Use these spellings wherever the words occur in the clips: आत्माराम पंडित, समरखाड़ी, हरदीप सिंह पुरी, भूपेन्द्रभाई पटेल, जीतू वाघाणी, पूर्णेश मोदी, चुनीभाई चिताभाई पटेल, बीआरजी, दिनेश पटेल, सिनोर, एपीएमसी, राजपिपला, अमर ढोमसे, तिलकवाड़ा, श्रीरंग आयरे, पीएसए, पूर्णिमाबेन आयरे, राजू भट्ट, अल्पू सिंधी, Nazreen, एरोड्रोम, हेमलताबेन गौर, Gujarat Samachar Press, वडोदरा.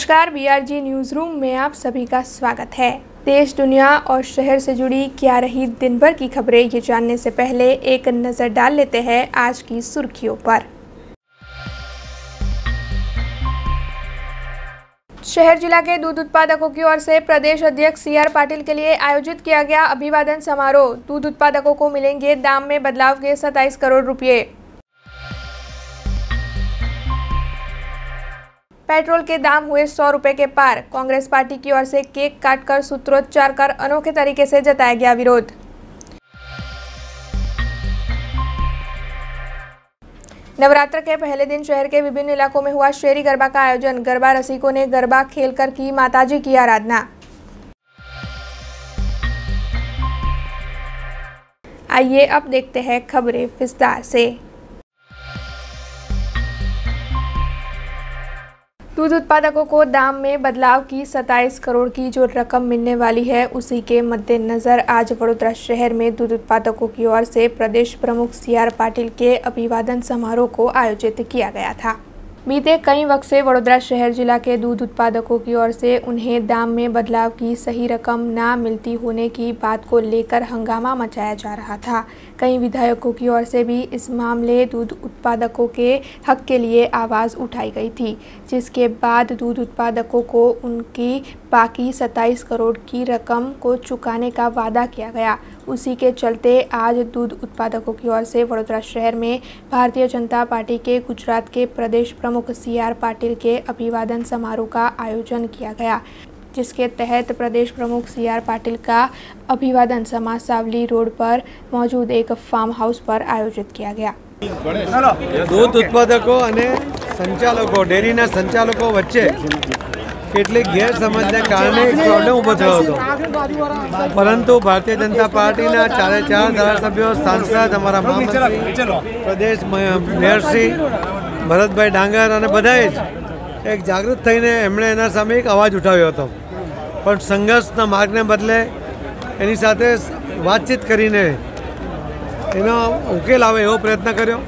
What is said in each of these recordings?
नमस्कार, बीआरजी news room में आप सभी का स्वागत है। देश, दुनिया और शहर से जुड़ी क्या रही दिन भर की खबरें, ये जानने से पहले एक नज़र डाल लेते हैं आज की सुर्खियों पर। शहर जिला के दूध उत्पादकों की ओर से प्रदेश अध्यक्ष सीआर पाटिल के लिए आयोजित किया गया अभिवादन समारोह। दूध उत्पादकों को मिलेंगे दाम में बदलाव के 27 करोड़ रुपए। पेट्रोल के दाम हुए 100 रुपए के पार। कांग्रेस पार्टी की ओर से केक काटकर सूत्रोच्चार कर अनोखे तरीके से जताया गया विरोध। नवरात्र के पहले दिन शहर के विभिन्न इलाकों में हुआ शेरी गरबा का आयोजन। गरबा रसिकों ने गरबा खेलकर की माताजी की आराधना। आइए अब देखते हैं खबरें विस्तार से। दूध उत्पादकों को दाम में बदलाव की 27 करोड़ की जो रकम मिलने वाली है, उसी के मद्देनज़र आज वडोदरा शहर में दूध उत्पादकों की ओर से प्रदेश प्रमुख सीआर पाटिल के अभिवादन समारोह को आयोजित किया गया था। बीते कई वक्त से वडोदरा शहर जिला के दूध उत्पादकों की ओर से उन्हें दाम में बदलाव की सही रकम ना मिलती होने की बात को लेकर हंगामा मचाया जा रहा था। कई विधायकों की ओर से भी इस मामले दूध उत्पादकों के हक के लिए आवाज़ उठाई गई थी, जिसके बाद दूध उत्पादकों को उनकी बाकी 27 करोड़ की रकम को चुकाने का वादा किया गया। उसी के चलते आज दूध उत्पादकों की ओर से वडोदरा शहर में भारतीय जनता पार्टी के गुजरात के प्रदेश प्रमुख सीआर पाटिल के अभिवादन समारोह का आयोजन किया गया, जिसके तहत प्रदेश प्रमुख सीआर पाटिल का अभिवादन समा सावली रोड पर मौजूद एक फार्म हाउस पर आयोजित किया गया। दूध उत्पादकों અને સંચાલકો ડેરીના સંચાલકો વચ્ચે કેટલીક ગેરસમજને કારણે પ્રોબ્લેમ ઊભો થયો હતો, પરંતુ ભારતીય જનતા પાર્ટીના 4 ધારાસભ્યો, સાંસદ, અમારા મહામંત્રી, પ્રદેશ મેયરશ્રી ભરતભાઈ ડાંગર અને બધાએ જ એક જાગૃત થઈને એમણે એના સામે એક અવાજ ઉઠાવ્યો હતો, પણ સંઘર્ષના માર્ગને બદલે એની સાથે વાતચીત કરીને એનો ઉકેલ આવે એવો પ્રયત્ન કર્યો.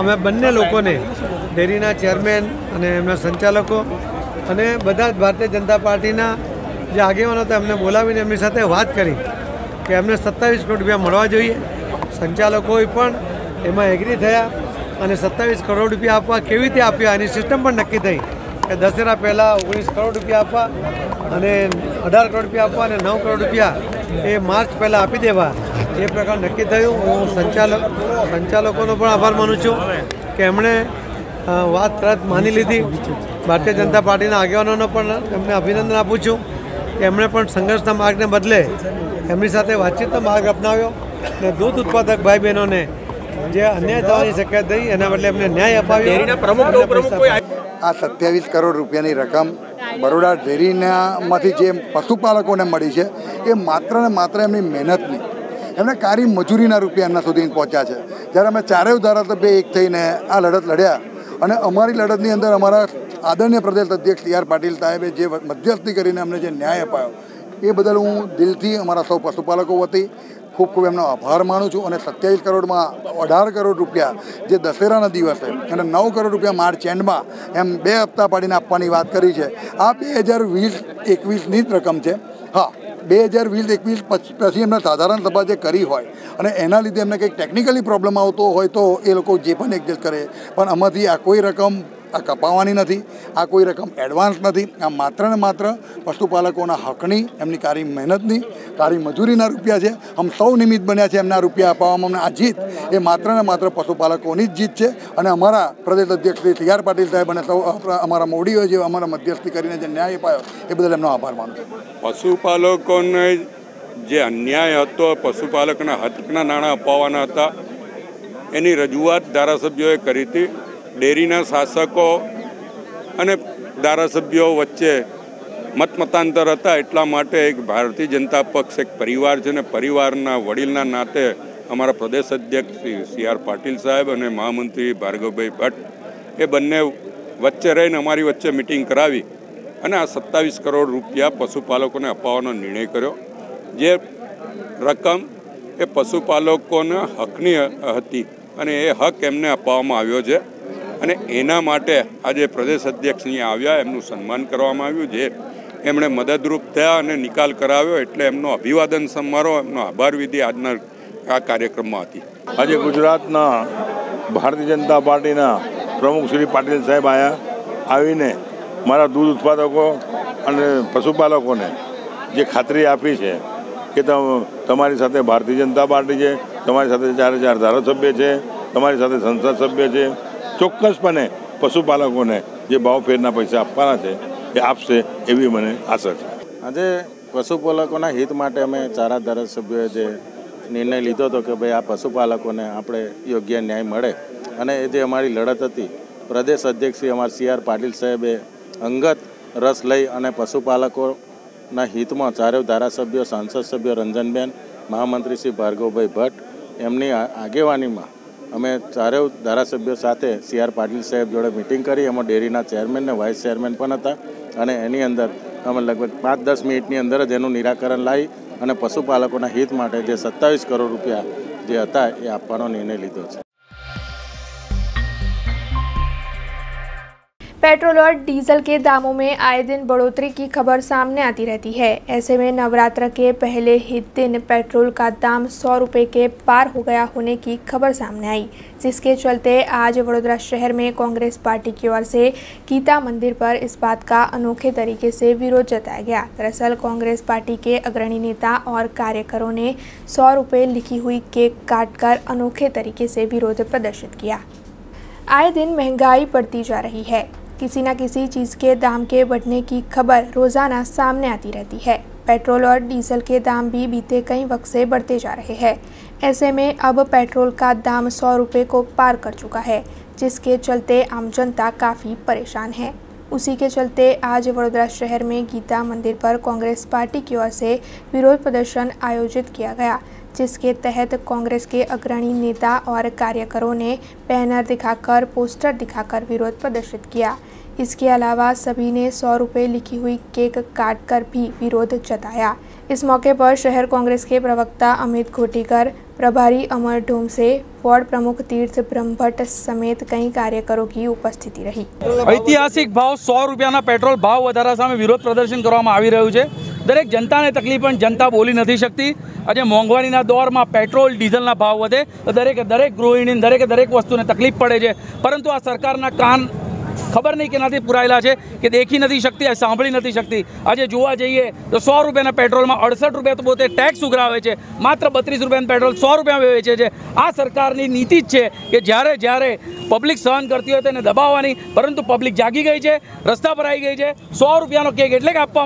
અમે બંને લોકોને, ડેરીના ચેરમેન અને એમના સંચાલકો અને બધા જ ભારતીય જનતા પાર્ટીના જે આગેવાનો હતા એમને બોલાવીને એમની સાથે વાત કરી કે એમને 27 કરોડ રૂપિયા મળવા જોઈએ. સંચાલકોએ પણ એમાં એગ્રી થયા અને 27 કરોડ રૂપિયા આપવા કેવી રીતે આપ્યા એની સિસ્ટમ પણ નક્કી થઈ કે દશેરા પહેલાં 19 કરોડ રૂપિયા આપવા અને 18 કરોડ રૂપિયા આપવા અને 9 કરોડ રૂપિયા એ માર્ચ પહેલાં આપી દેવા, એ પ્રકાર નક્કી થયું. હું સંચાલકોનો પણ આભાર માનું છું કે એમણે વાત તરત માની લીધી. ભારતીય જનતા પાર્ટીના આગેવાનોનો પણ એમને અભિનંદન આપું છું કે એમણે પણ સંઘર્ષના માર્ગને બદલે એમની સાથે વાતચીતનો માર્ગ અપનાવ્યો અને દૂધ ઉત્પાદક ભાઈ બહેનોને જે અન્યાય થવાની શક્યતા થઈ એના બદલે એમને ન્યાય અપાવ્યો. આ 27 કરોડ રૂપિયાની રકમ બરોડા ડેરીનામાંથી જે પશુપાલકોને મળી છે એ માત્ર ને માત્ર એમની મહેનતની, એમને કારી મજૂરીના રૂપિયા એમના સુધી પહોંચ્યા છે. જ્યારે અમે ચારેય ધારાસભ્ય એક થઈને આ લડત લડ્યા અને અમારી લડતની અંદર અમારા આદરણીય પ્રદેશ અધ્યક્ષ સીઆર પાટીલ સાહેબે જે મધ્યસ્થી કરીને અમને જે ન્યાય અપાયો એ બદલ હું દિલથી અમારા સૌ પશુપાલકો વતી ખૂબ ખૂબ એમનો આભાર માનું છું. અને 27 કરોડમાં 18 કરોડ રૂપિયા જે દશેરાના દિવસે અને 9 કરોડ રૂપિયા માર્ચ એન્ડમાં એમ 2 હપ્તા પાડીને આપવાની વાત કરી છે. આ 2020-21ની જ રકમ છે. હા, 2020-21 પછી એમને સાધારણ સભા જે કરી હોય અને એના લીધે એમને કંઈક ટેકનિકલી પ્રોબ્લેમ આવતો હોય તો એ લોકો જે પણ એડજસ્ટ કરે, પણ આમાંથી આ કોઈ રકમ આ કપાવવાની નથી, આ કોઈ રકમ એડવાન્સ નથી. આ માત્ર ને માત્ર પશુપાલકોના હકની, એમની કારી મહેનતની, કારી મજૂરીના રૂપિયા છે. આમ સૌ નિમિત્ત બન્યા છે એમના રૂપિયા અપાવવામાં. આ જીત એ માત્ર ને માત્ર પશુપાલકોની જ જીત છે અને અમારા પ્રદેશ અધ્યક્ષ શ્રી સીઆર પાટીલ સાહેબ અને સૌ અમારા મોવડીઓ જે અમારા મધ્યસ્થી કરીને જે ન્યાય અપાયો એ બદલ એમનો આભાર માનું છું. પશુપાલકોને જે અન્યાય હતો, પશુપાલકના હકના નાણાં અપાવવાના હતા, એની રજૂઆત ધારાસભ્યોએ કરી હતી. ડેરીના શાસકો અને ધારાસભ્યો વચ્ચે મતમતાંતર હતા, એટલા માટે એક ભારતીય જનતા પક્ષ એક પરિવાર છે અને પરિવારના વડીલના નાતે અમારા પ્રદેશ અધ્યક્ષ શ્રી સીઆર પાટીલ સાહેબ અને મહામંત્રી ભાર્ગવભાઈ ભટ્ટ એ બંને વચ્ચે રહીને અમારી વચ્ચે મિટિંગ કરાવી અને આ 27 કરોડ રૂપિયા પશુપાલકોને અપાવવાનો નિર્ણય કર્યો. જે રકમ એ પશુપાલકોના હકની હતી અને એ હક એમને અપાવવામાં આવ્યો છે. અને એના માટે આજે પ્રદેશ અધ્યક્ષ અહીંયા આવ્યા, એમનું સન્માન કરવામાં આવ્યું, જે એમણે મદદરૂપ થયા અને નિકાલ કરાવ્યો, એટલે એમનો અભિવાદન સમારોહ, એમનો આભાર વિધિ આજના આ કાર્યક્રમમાં હતી। આજે ગુજરાતના ભારતીય જનતા પાર્ટીના પ્રમુખ શ્રી પાટીલ સાહેબ આવીને મારા દૂધ ઉત્પાદકો અને પશુપાલકોને જે ખાતરી આપી છે કે તમારી સાથે ભારતીય જનતા પાર્ટી છે, તમારી સાથે 4 ધારાસભ્ય છે, તમારી સાથે સંસદ સભ્ય છે, ચોક્કસપણે પશુપાલકોને જે ભાવફેરના પૈસા આપવાના છે એ આપશે એવી મને આશા છે। આજે પશુપાલકોના હિત માટે અમે 4 ધારાસભ્યોએ જે નિર્ણય લીધો હતો કે ભાઈ આ પશુપાલકોને આપણે યોગ્ય ન્યાય મળે અને એ જે અમારી લડત હતી, પ્રદેશ અધ્યક્ષ શ્રી અમારા સીઆર પાટિલ સાહેબે અંગત રસ લઈ અને પશુપાલકોના હિતમાં ચારેય ધારાસભ્યો, સાંસદ સભ્યો, રંજનબેન, મહામંત્રી શ્રી ભાર્ગવભાઈ ભટ્ટ, એમની આગેવાનીમાં અમે ચારેય ધારાસભ્યો સાથે સીઆર પાટિલ સાહેબ જોડે મિટિંગ કરી। એમાં ડેરીના ચેરમેન ને વાઇસ ચેરમેન પણ હતા અને એની અંદર અમે લગભગ 5-10 મિનિટની અંદર જ એનું નિરાકરણ લાવી અને પશુપાલકોના હિત માટે જે 27 કરોડ રૂપિયા જે હતા એ આપવાનો નિર્ણય લીધો છે। पेट्रोल और डीजल के दामों में आए दिन बढ़ोतरी की खबर सामने आती रहती है। ऐसे में नवरात्र के पहले ही दिन पेट्रोल का दाम 100 रुपये के पार हो गया होने की खबर सामने आई, जिसके चलते आज वडोदरा शहर में कांग्रेस पार्टी की ओर से गीता मंदिर पर इस बात का अनोखे तरीके से विरोध जताया गया। दरअसल कांग्रेस पार्टी के अग्रणी नेता और कार्यकरों ने 100 रुपये लिखी हुई केक काटकर अनोखे तरीके से विरोध प्रदर्शित किया। आए दिन महंगाई बढ़ती जा रही है, किसी ना किसी चीज़ के दाम के बढ़ने की खबर रोज़ाना सामने आती रहती है। पेट्रोल और डीजल के दाम भी बीते कई वक्त से बढ़ते जा रहे हैं। ऐसे में अब पेट्रोल का दाम 100 रुपये को पार कर चुका है, जिसके चलते आम जनता काफ़ी परेशान है। उसी के चलते आज वडोदरा शहर में गीता मंदिर पर कांग्रेस पार्टी की ओर से विरोध प्रदर्शन आयोजित किया गया, जिसके तहत कांग्रेस के अग्रणी नेता और कार्यकरों ने बैनर दिखाकर, पोस्टर दिखाकर विरोध प्रदर्शित किया। इसके अलावा सभी ने 100 रुपये लिखी हुई केक काटकर भी विरोध जताया। इस मौके पर शहर कांग्रेस के प्रवक्ता अमित घोटीकर, प्रभारी अमर ढोमसे, वार्ड प्रमुख तीर्थ ब्रह्मभट्ट समेत कई कार्यकरों की उपस्थिति रही। ऐतिहासिक भाव 100 रुपयाना पेट्रोल भाव वधारा सामे विरोध प्रदर्शन करवामां आवी रह्युं छे। दरेक जनताने तकलीफ पण जनता बोली नथी शकती। आज मोंघवारीना दौरमां पेट्रोल डीजलना भाव वधे तो दरेक गृहिणी दरेक वस्तुने तकलीफ पड़े छे, परंतु आ सरकारना कान खबर नहीं के नाते पुरायेला है कि देखी नहीं सकती, सांभी नहीं सकती। आज जुआ जाइए तो 100 रुपयाना पेट्रोल में 68 रुपया तो बोते टैक्स उघरावे है, मात्र 32 रुपया पेट्रोल 100 रुपया वेचे है। आ सरकार की नीति ज है कि जयरे जयरे पब्लिक सहन करती हो तो दबावा, परंतु पब्लिक जागी गई है, रस्ता पर आई गई है। 100 रुपया केक एट्ले के आप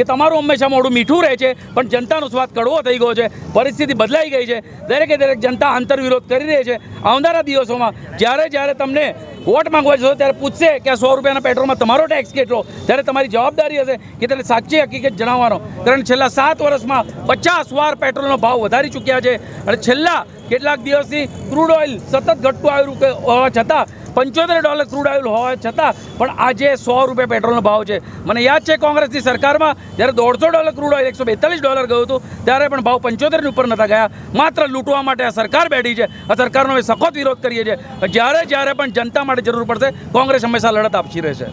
कि तरू हमेशा मोड़ू मीठू रहे, जनता स्वाद कड़वो थी गो है। परिस्थिति बदलाई गई है, दरेके दरेक जनता आंतर विरोध कर रही है। आवनारा दिवसों में जयरे जयरे तमने वोट मांगवा जो तरह पूछसे कि 100 रुपयाना पेट्रोल में तमारो टैक्स केटलो, त्यारे तमारी जवाबदारी हशे कि तमने साची हकीकत जणाववानो। कारण छेल्ला 7 वर्ष में 50 वार पेट्रोलनो भाव वधारी चूक्या है और छेल्ला केटलाक दिवसथी क्रूड ऑइल सतत घटतुं आवी रह्युं होवा छतां $75 क्रूड ऑइल होवा छतां पण आजे 100 रुपया पेट्रोलनो भाव है। मने याद है कांग्रेसनी सरकारमां ज्यारे $150 क्रूड ऑइल $142 गयुं हतुं त्यारे पण भाव 75 उपर नता गया, मात्र लूंटवा माटे आ सरकार बैठी छे। आ सरकारनो अमे सखत विरोध करीए छीए। ज्यारे ज्यारे पण जनता माटे जरूर पड़शे कांग्रेस हमेशा लड़त आपशी रहेशे।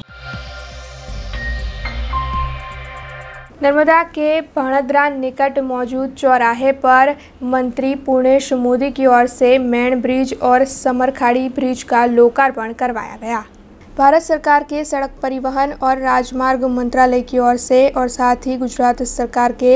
नर्मदा के भड़ोदरा निकट मौजूद चौराहे पर मंत्री पूर्णेश मोदी की ओर से मेन ब्रिज और समरखाड़ी ब्रिज का लोकार्पण करवाया गया। भारत सरकार के सड़क परिवहन और राजमार्ग मंत्रालय की ओर से और साथ ही गुजरात सरकार के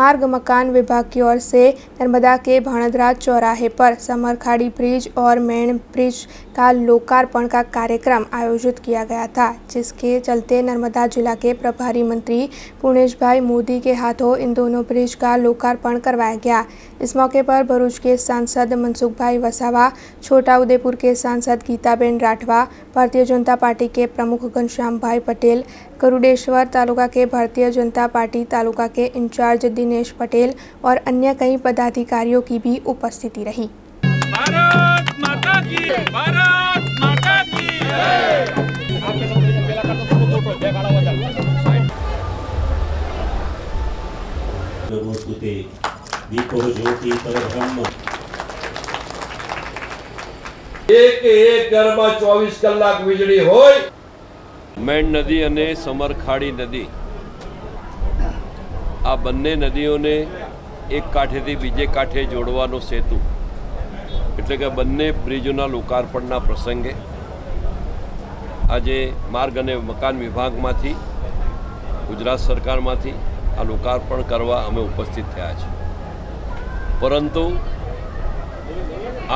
मार्ग मकान विभाग की ओर से नर्मदा के भड़ोदरा चौराहे पर समरखाड़ी ब्रिज और मेन ब्रिज का लोकार्पण का कार्यक्रम आयोजित किया गया था, जिसके चलते नर्मदा जिला के प्रभारी मंत्री पूर्णेश भाई मोदी के हाथों इन दोनों ब्रिज का लोकार्पण करवाया गया। इस मौके पर भरूच के सांसद मनसुख भाई वसावा, छोटाउदेपुर के सांसद गीताबेन राठवा, भारतीय जनता पार्टी के प्रमुख घनश्याम भाई पटेल, गरुडेश्वर तालुका के भारतीय जनता पार्टी तालुका के इंचार्ज दिनेश पटेल और अन्य कई पदाधिकारियों की भी उपस्थिति रही। भारत माता की, भारत माता की। एक घर में 24 કલાક વીજળી હોય। મેણ નદી અને સમરખાડી નદી આ બંને નદીઓને એક કાંઠેથી બીજે કાંઠે જોડવાનો સેતુ એટલે કે બંને બ્રિજોના લોકાર્પણના પ્રસંગે આજે માર્ગ અને મકાન વિભાગમાંથી ગુજરાત સરકારમાંથી આ લોકાર્પણ કરવા અમે ઉપસ્થિત થયા છે। પરંતુ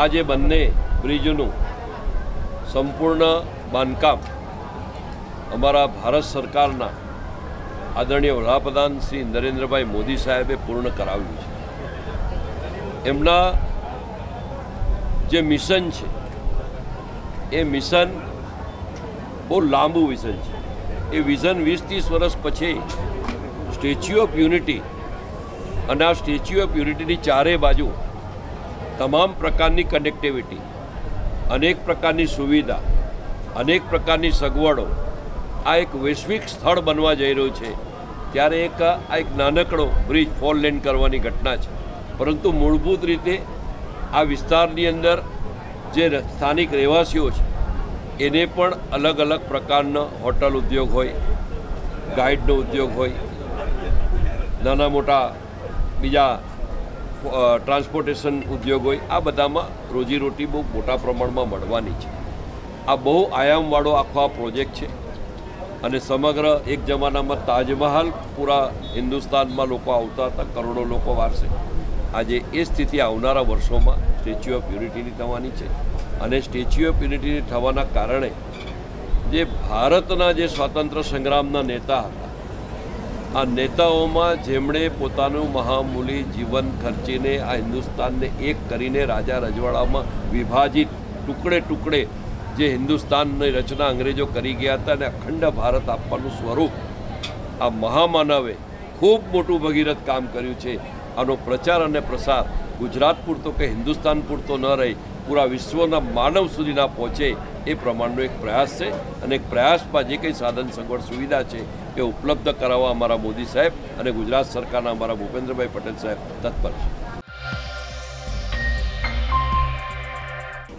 આજે બંને બ્રિજનું સંપૂર્ણ બાંધકામ અમારા ભારત સરકારના આદરણીય વડાપ્રધાન શ્રી નરેન્દ્રભાઈ મોદી સાહેબે પૂર્ણ કરાવ્યું છે। એમના જે મિશન છે એ મિશન બહુ લાંબુ વિઝન છે। એ વિઝન 20-30 વર્ષ પછી સ્ટેચ્યુ ઓફ યુનિટી અને આ સ્ટેચ્યુ ઓફ યુનિટીની ચારે બાજુ તમામ પ્રકારની કનેક્ટિવિટી, અનેક પ્રકારની સુવિધા, અનેક પ્રકારની સગવડો આ એક વૈશ્વિક સ્થળ બનવા જઈ રહ્યું છે। ત્યારે આ એક નાનકડો બ્રિજ ફોર લેન કરવાની ઘટના છે, પરંતુ મૂળભૂત રીતે આ વિસ્તારની અંદર જે સ્થાનિક રહેવાસીઓ છે એને પણ અલગ અલગ પ્રકારના હોટલ ઉદ્યોગ હોય, ગાઈડનો ઉદ્યોગ હોય, નાના મોટા બીજા ટ્રાન્સપોર્ટેશન ઉદ્યોગ હોય, આ બધામાં રોજીરોટી બહુ મોટા પ્રમાણમાં મળવાની છે। આ બહુ આયામવાળો આખો આ પ્રોજેક્ટ છે અને સમગ્ર એક જમાનામાં તાજમહાલ પૂરા હિન્દુસ્તાનમાં લોકો આવતા હતા, કરોડો લોકો વારસે। આજે એ સ્થિતિ આવનારા વર્ષોમાં સ્ટેચ્યુ ઓફ યુનિટીની થવાની છે અને સ્ટેચ્યુ ઓફ યુનિટીની થવાના કારણે જે ભારતના જે સ્વાતંત્ર્ય સંગ્રામના નેતા હતા, આ નેતાઓમાં જેમણે પોતાનું મહામૂલી જીવન ખર્ચીને આ હિન્દુસ્તાનને એક કરીને રાજા રજવાડામાં વિભાજિત ટુકડે ટુકડે જે હિન્દુસ્તાનની રચના અંગ્રેજો કરી ગયા હતા અને અખંડ ભારત આપવાનું સ્વરૂપ આ મહામાનવે ખૂબ મોટું ભગીરથ કામ કર્યું છે। આનો પ્રચાર અને પ્રસાર ગુજરાત પૂરતો કે હિન્દુસ્તાન પૂરતો ન રહી પૂરા વિશ્વના માનવ સુધીના પહોંચે એ પ્રમાણનો એક પ્રયાસ છે અને એક પ્રયાસમાં જે કંઈ સાધન સગવડ સુવિધા છે એ ઉપલબ્ધ કરાવવા અમારા મોદી સાહેબ અને ગુજરાત સરકારના અમારા ભૂપેન્દ્રભાઈ પટેલ સાહેબ તત્પર है।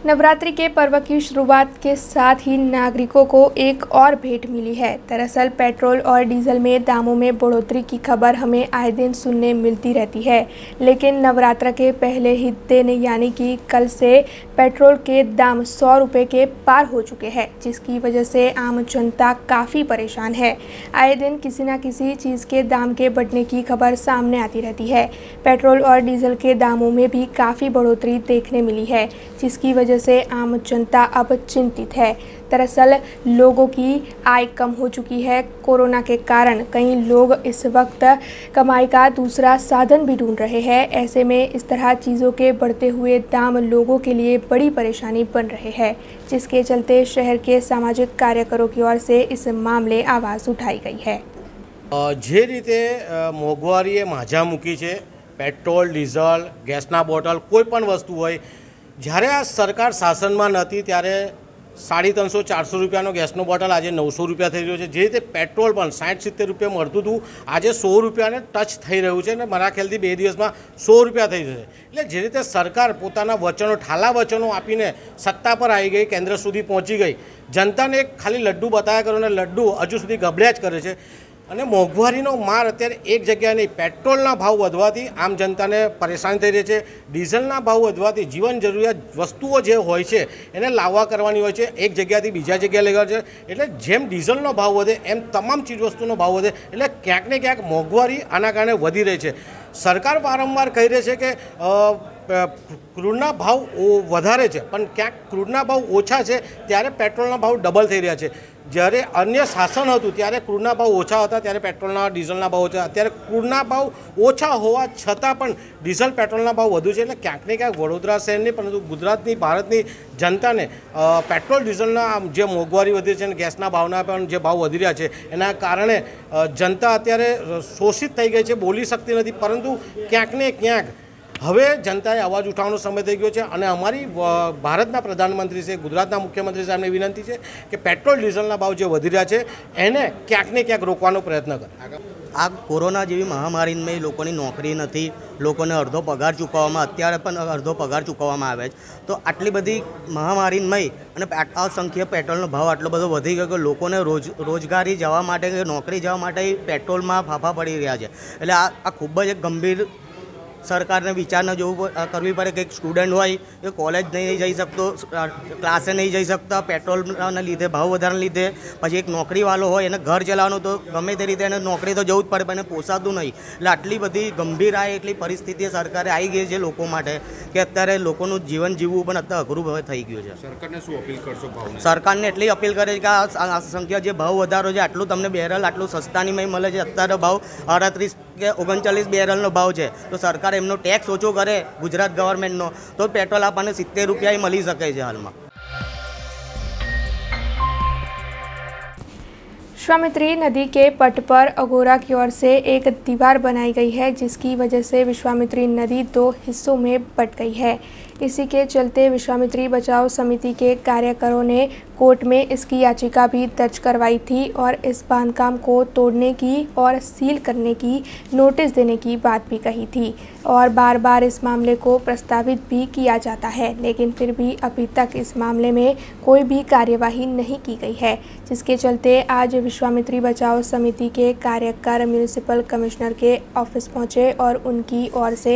नवरात्रि के पर्व की शुरुआत के साथ ही नागरिकों को एक और भेंट मिली है। दरअसल पेट्रोल और डीजल में दामों में बढ़ोतरी की खबर हमें आए दिन सुनने मिलती रहती है, लेकिन नवरात्र के पहले ही दिन यानी कि कल से पेट्रोल के दाम 100 रुपये के पार हो चुके हैं, जिसकी वजह से आम जनता काफ़ी परेशान है। आए दिन किसी न किसी चीज़ के दाम के बढ़ने की खबर सामने आती रहती है। पेट्रोल और डीजल के दामों में भी काफ़ी बढ़ोतरी देखने मिली है, जिसकी वजह से आम जनता अब चिंतित है। दरअसल लोगों की आय कम हो चुकी है। कोरोना के कारण कई लोग इस वक्त कमाई का दूसरा साधन भी ढूंढ रहे हैं। ऐसे में इस तरह चीज़ों के बढ़ते हुए दाम लोगों के लिए बड़ी परेशानी बन रहे हैं, जिसके चलते शहर के सामाजिक कार्यकरों की ओर से इस मामले आवाज़ उठाई गई है। जे रीते मोघवारीए माजा मूकी है, पेट्रोल डीजल गैसना बोटल कोईपण वस्तु हो, જ્યારે આ સરકાર શાસનમાં નહોતી ત્યારે 350-400 રૂપિયાનો ગેસનો બોટલ આજે 900 રૂપિયા થઈ રહ્યો છે। જે રીતે પેટ્રોલ પણ 60-70 રૂપિયા મળતું હતું, આજે 100 રૂપિયાને ટચ થઈ રહ્યું છે અને મારા ખ્યાલથી 2 દિવસમાં 100 રૂપિયા થઈ જશે। એટલે જે રીતે સરકાર પોતાના વચનો, ઠાલા વચનો આપીને સત્તા પર આવી ગઈ, કેન્દ્ર સુધી પહોંચી ગઈ, જનતાને એક ખાલી લડ્ડુ બતાવ્યા કરો અને લડ્ડુ હજુ સુધી ગબડ્યા જ કરે છે। અને મોંઘવારીનો માર અત્યારે એક જગ્યાએ નહીં, પેટ્રોલના ભાવ વધવાથી આમ જનતાને પરેશાન થઈ રહી છે, ડીઝલના ભાવ વધવાથી જીવન જરૂરિયાત વસ્તુઓ જે હોય છે એને લાવવા કરવાની હોય છે, એક જગ્યાથી બીજા જગ્યાએ લઈ ગયા છે। એટલે જેમ ડીઝલનો ભાવ વધે એમ તમામ ચીજવસ્તુનો ભાવ વધે, એટલે ક્યાંક ને ક્યાંક મોંઘવારી આના કારણે વધી રહી છે। સરકાર વારંવાર કહી રહી છે કે ક્રૂડના ભાવ વધારે છે, પણ ક્યાંક ક્રૂડના ભાવ ઓછા છે ત્યારે પેટ્રોલના ભાવ ડબલ થઈ રહ્યા છે। જ્યારે અન્ય શાસન હતું ત્યારે ક્રૂડના ભાવ ઓછા હતા, ત્યારે પેટ્રોલના ડીઝલના ભાવ ઓછા, અત્યારે ક્રૂડના ભાવ ઓછા હોવા છતાં પણ ડીઝલ પેટ્રોલના ભાવ વધુ છે। એટલે ક્યાંક ને ક્યાંક વડોદરા શહેરની પરંતુ ગુજરાતની, ભારતની જનતાને પેટ્રોલ ડીઝલના જે મોંઘવારી વધી છે અને ગેસના ભાવના પણ જે ભાવ વધી રહ્યા છે એના કારણે જનતા અત્યારે શોષિત થઈ ગઈ છે, બોલી શકતી નથી। પરંતુ ક્યાંક ને ક્યાંક હવે જનતાએ અવાજ ઉઠાવવાનો સમય થઈ ગયો છે અને અમારી ભારતના પ્રધાનમંત્રી છે, ગુજરાતના મુખ્યમંત્રી સાહેબને વિનંતી છે કે પેટ્રોલ ડીઝલના ભાવ જે વધી રહ્યા છે એને ક્યાંક ને ક્યાંક રોકવાનો પ્રયત્ન કરે। આ કોરોના જેવી મહામારીમાં લોકોની નોકરી નથી, લોકોને અડધો પગાર ચૂકવવામાં અત્યારે પણ અડધો પગાર ચૂકવવામાં આવે છે, તો આટલી બધી મહામારીમાં અને અસંખ્ય પેટ્રોલનો ભાવ આટલો બધો વધી ગયો કે લોકોને રોજગારી જવા માટે કે નોકરી જવા માટે પેટ્રોલમાં ફાંફા પડી રહ્યા છે। એટલે આ ખૂબ જ એક ગંભીર सरकार ने विचारना जो करवी पड़े कि स्टूडेंट होय ये कॉलेज नहीं जाई सकतो, क्लासे नहीं जाई सकता, पेट्रोल ना लीधे भाव वधाराने लीधे, पछी एक नौकरी वालों होय एने घर चलावनो तो गमे ते रीते एने नौकरी तो जवुं ज पड़े पण एने पोसातुं नहीं। एटले आटली बधी गंभीर आए एटली परिस्थिति सरकारे आई गई है लोको माटे के अत्यारे लोकोनुं जीवन जीववुं पण अत्यारे अघरुं थई गयुं छे। सरकारने शुं अपील करशो? भाव सरकारने एटली अपील करे कि आ संख्या जे भाव वधारो छे आटलुं तमने बेरल आटलुं सस्तानी में मळे छे, अत्यारे भाव 38 के 39 बेरलनो भाव छे, तो सरकार एमनो टैक्स ओछो करे गुजरात गवर्नमेंटनो तो पेट्रोल आपने 70 રૂપિયા मिली सके छे। हाल में विश्वामित्री नदी के पट पर अगोरा की ओर से एक दीवार बनाई गई है, जिसकी वजह से विश्वामित्री नदी दो हिस्सों में बट गई है। इसी के चलते विश्वामित्री बचाव समिति के कार्यकरों ने कोर्ट में इसकी याचिका भी दर्ज करवाई थी और इस बांधकाम को तोड़ने की और सील करने की नोटिस देने की बात भी कही थी और बार बार इस मामले को प्रस्तावित भी किया जाता है, लेकिन फिर भी अभी तक इस मामले में कोई भी कार्यवाही नहीं की गई है, जिसके चलते आज विश्वामित्री बचाव समिति के कार्यकर म्यूनिसिपल कमिश्नर के ऑफिस पहुंचे और उनकी ओर से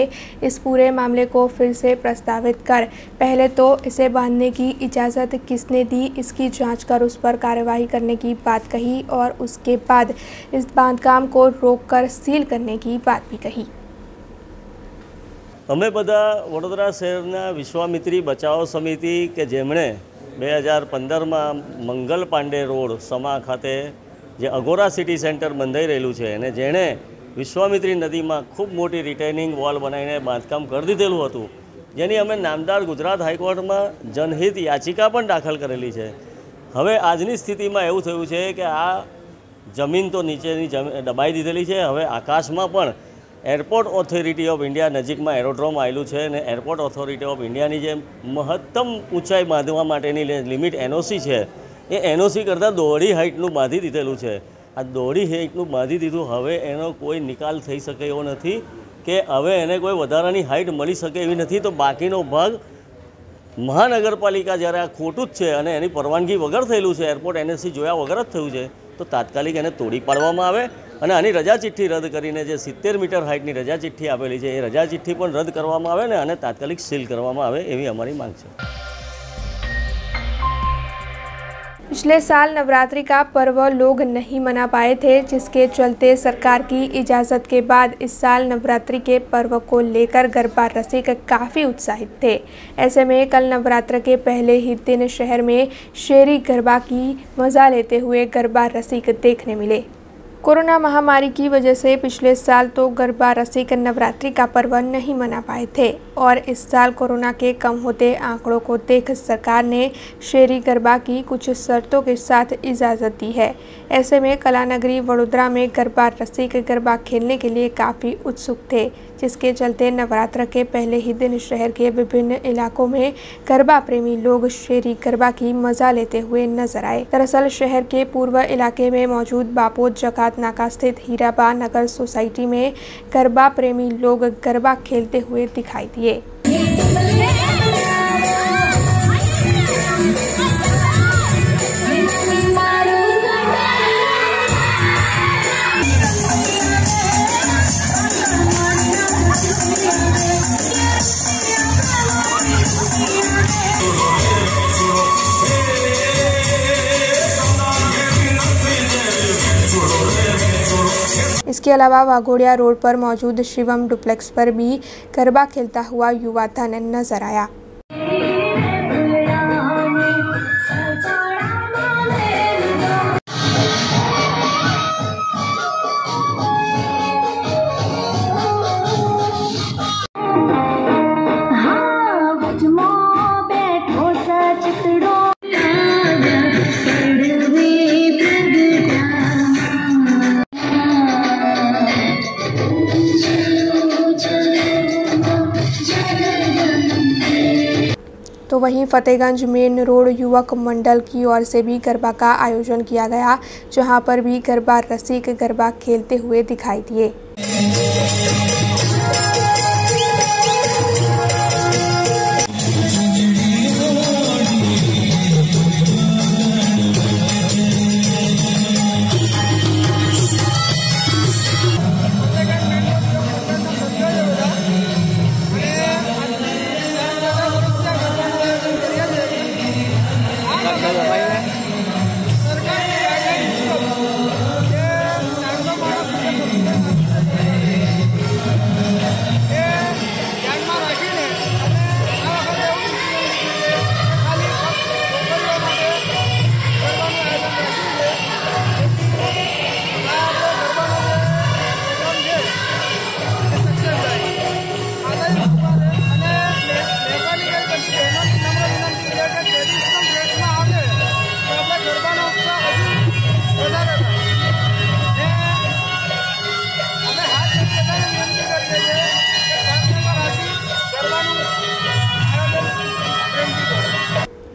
इस पूरे मामले को फिर से प्रस्तावित कर पहले तो इसे बांधने की इजाज़त किसने दी इसकी जांच कर उस पर कार्रवाई करने की बात कही और उसके बाद इस बांधकाम को रोककर सील करने की बात भी कही। हमें बदा वडोदरा शहरना विश्वामित्री बचाव समिति के जेमणे 2015 में मंगल पांडे रोड समा खाते जे अगोरा सिटी सेंटर बंधाई रहेलू है अने जेणे विश्वामित्री नदी में खूब मोटी रिटेनिंग वॉल बनावीने बांधकाम कर दीधेलू हतुं, जेनी अमे नामदार गुजरात हाईकोर्ट में जनहित याचिका पण दाखल करेली है। हवे आजनी स्थिति में एवं थयुं छे कि आ जमीन तो नीचेनी दबाई दीधेली है, हवे आकाश में पण एयरपोर्ट ऑथोरिटी ऑफ इंडिया नजीक में एरोड्रोम आएलू है ने एयरपोर्ट ऑथोरिटी ऑफ इंडिया नी जे महत्तम ऊंचाई बांधवा माटेनी लिमिट एनओसी है ये एनओसी करता दोहरी हाइटनू बांधी दीधेलू है। आ दोहरी हाइटनू बांधी दीधू हवे एनो कोई निकाल थई शके एवो नथी कि हवे एने कोई वधारानी हाइट मळी शके एवी नथी, तो बाकीनो भाग महानगरपालिका ज्यारे आ खोटुं ज छे अने एनी परवानगी वगर थयेलुं छे, एयरपोर्ट एनओसी जोया वगर ज थयुं छे, तो तात्कालिक एने तोड़ी पाडवामां आवे अने आनी रजा चिठ्ठी रद्द करीने जे 70 મીટર हाइटनी रजा चिठ्ठी आपेली छे ए रजा चिठ्ठी पण रद्द करवामां आवे ने आने तात्कालिक सील करवामां आवे एवी अमारी मांग छे। पिछले साल नवरात्रि का पर्व लोग नहीं मना पाए थे, जिसके चलते सरकार की इजाज़त के बाद इस साल नवरात्रि के पर्व को लेकर गरबा रसिक काफ़ी उत्साहित थे। ऐसे में कल नवरात्र के पहले ही दिन शहर में शेरी गरबा की मज़ा लेते हुए गरबा रसिक देखने मिले। कोरोना महामारी की वजह से पिछले साल तो गरबा रसिक नवरात्रि का पर्व नहीं मना पाए थे और इस साल कोरोना के कम होते आंकड़ों को देख सरकार ने शेरी गरबा की कुछ शर्तों के साथ इजाज़त दी है। ऐसे में कलानगरी वडोदरा में गरबा रसिक गरबा खेलने के लिए काफ़ी उत्सुक थे, जिसके चलते नवरात्र के पहले ही दिन शहर के विभिन्न इलाकों में गरबा प्रेमी लोग शेरी गरबा की मज़ा लेते हुए नजर आए। दरअसल शहर के पूर्व इलाके में मौजूद बापोद जकात नाका स्थित हीराबा नगर सोसाइटी में गरबा प्रेमी लोग गरबा खेलते हुए दिखाई दिए। इसके अलावा वाघोड़िया रोड पर मौजूद शिवम डुप्लेक्स पर भी गरबा खेलता हुआ युवा धन नजर आया। तो वहीं फतेहगंज मेन रोड युवक मंडल की ओर से भी गरबा का आयोजन किया गया, जहां पर भी गरबा रसिक गरबा खेलते हुए दिखाई दिए।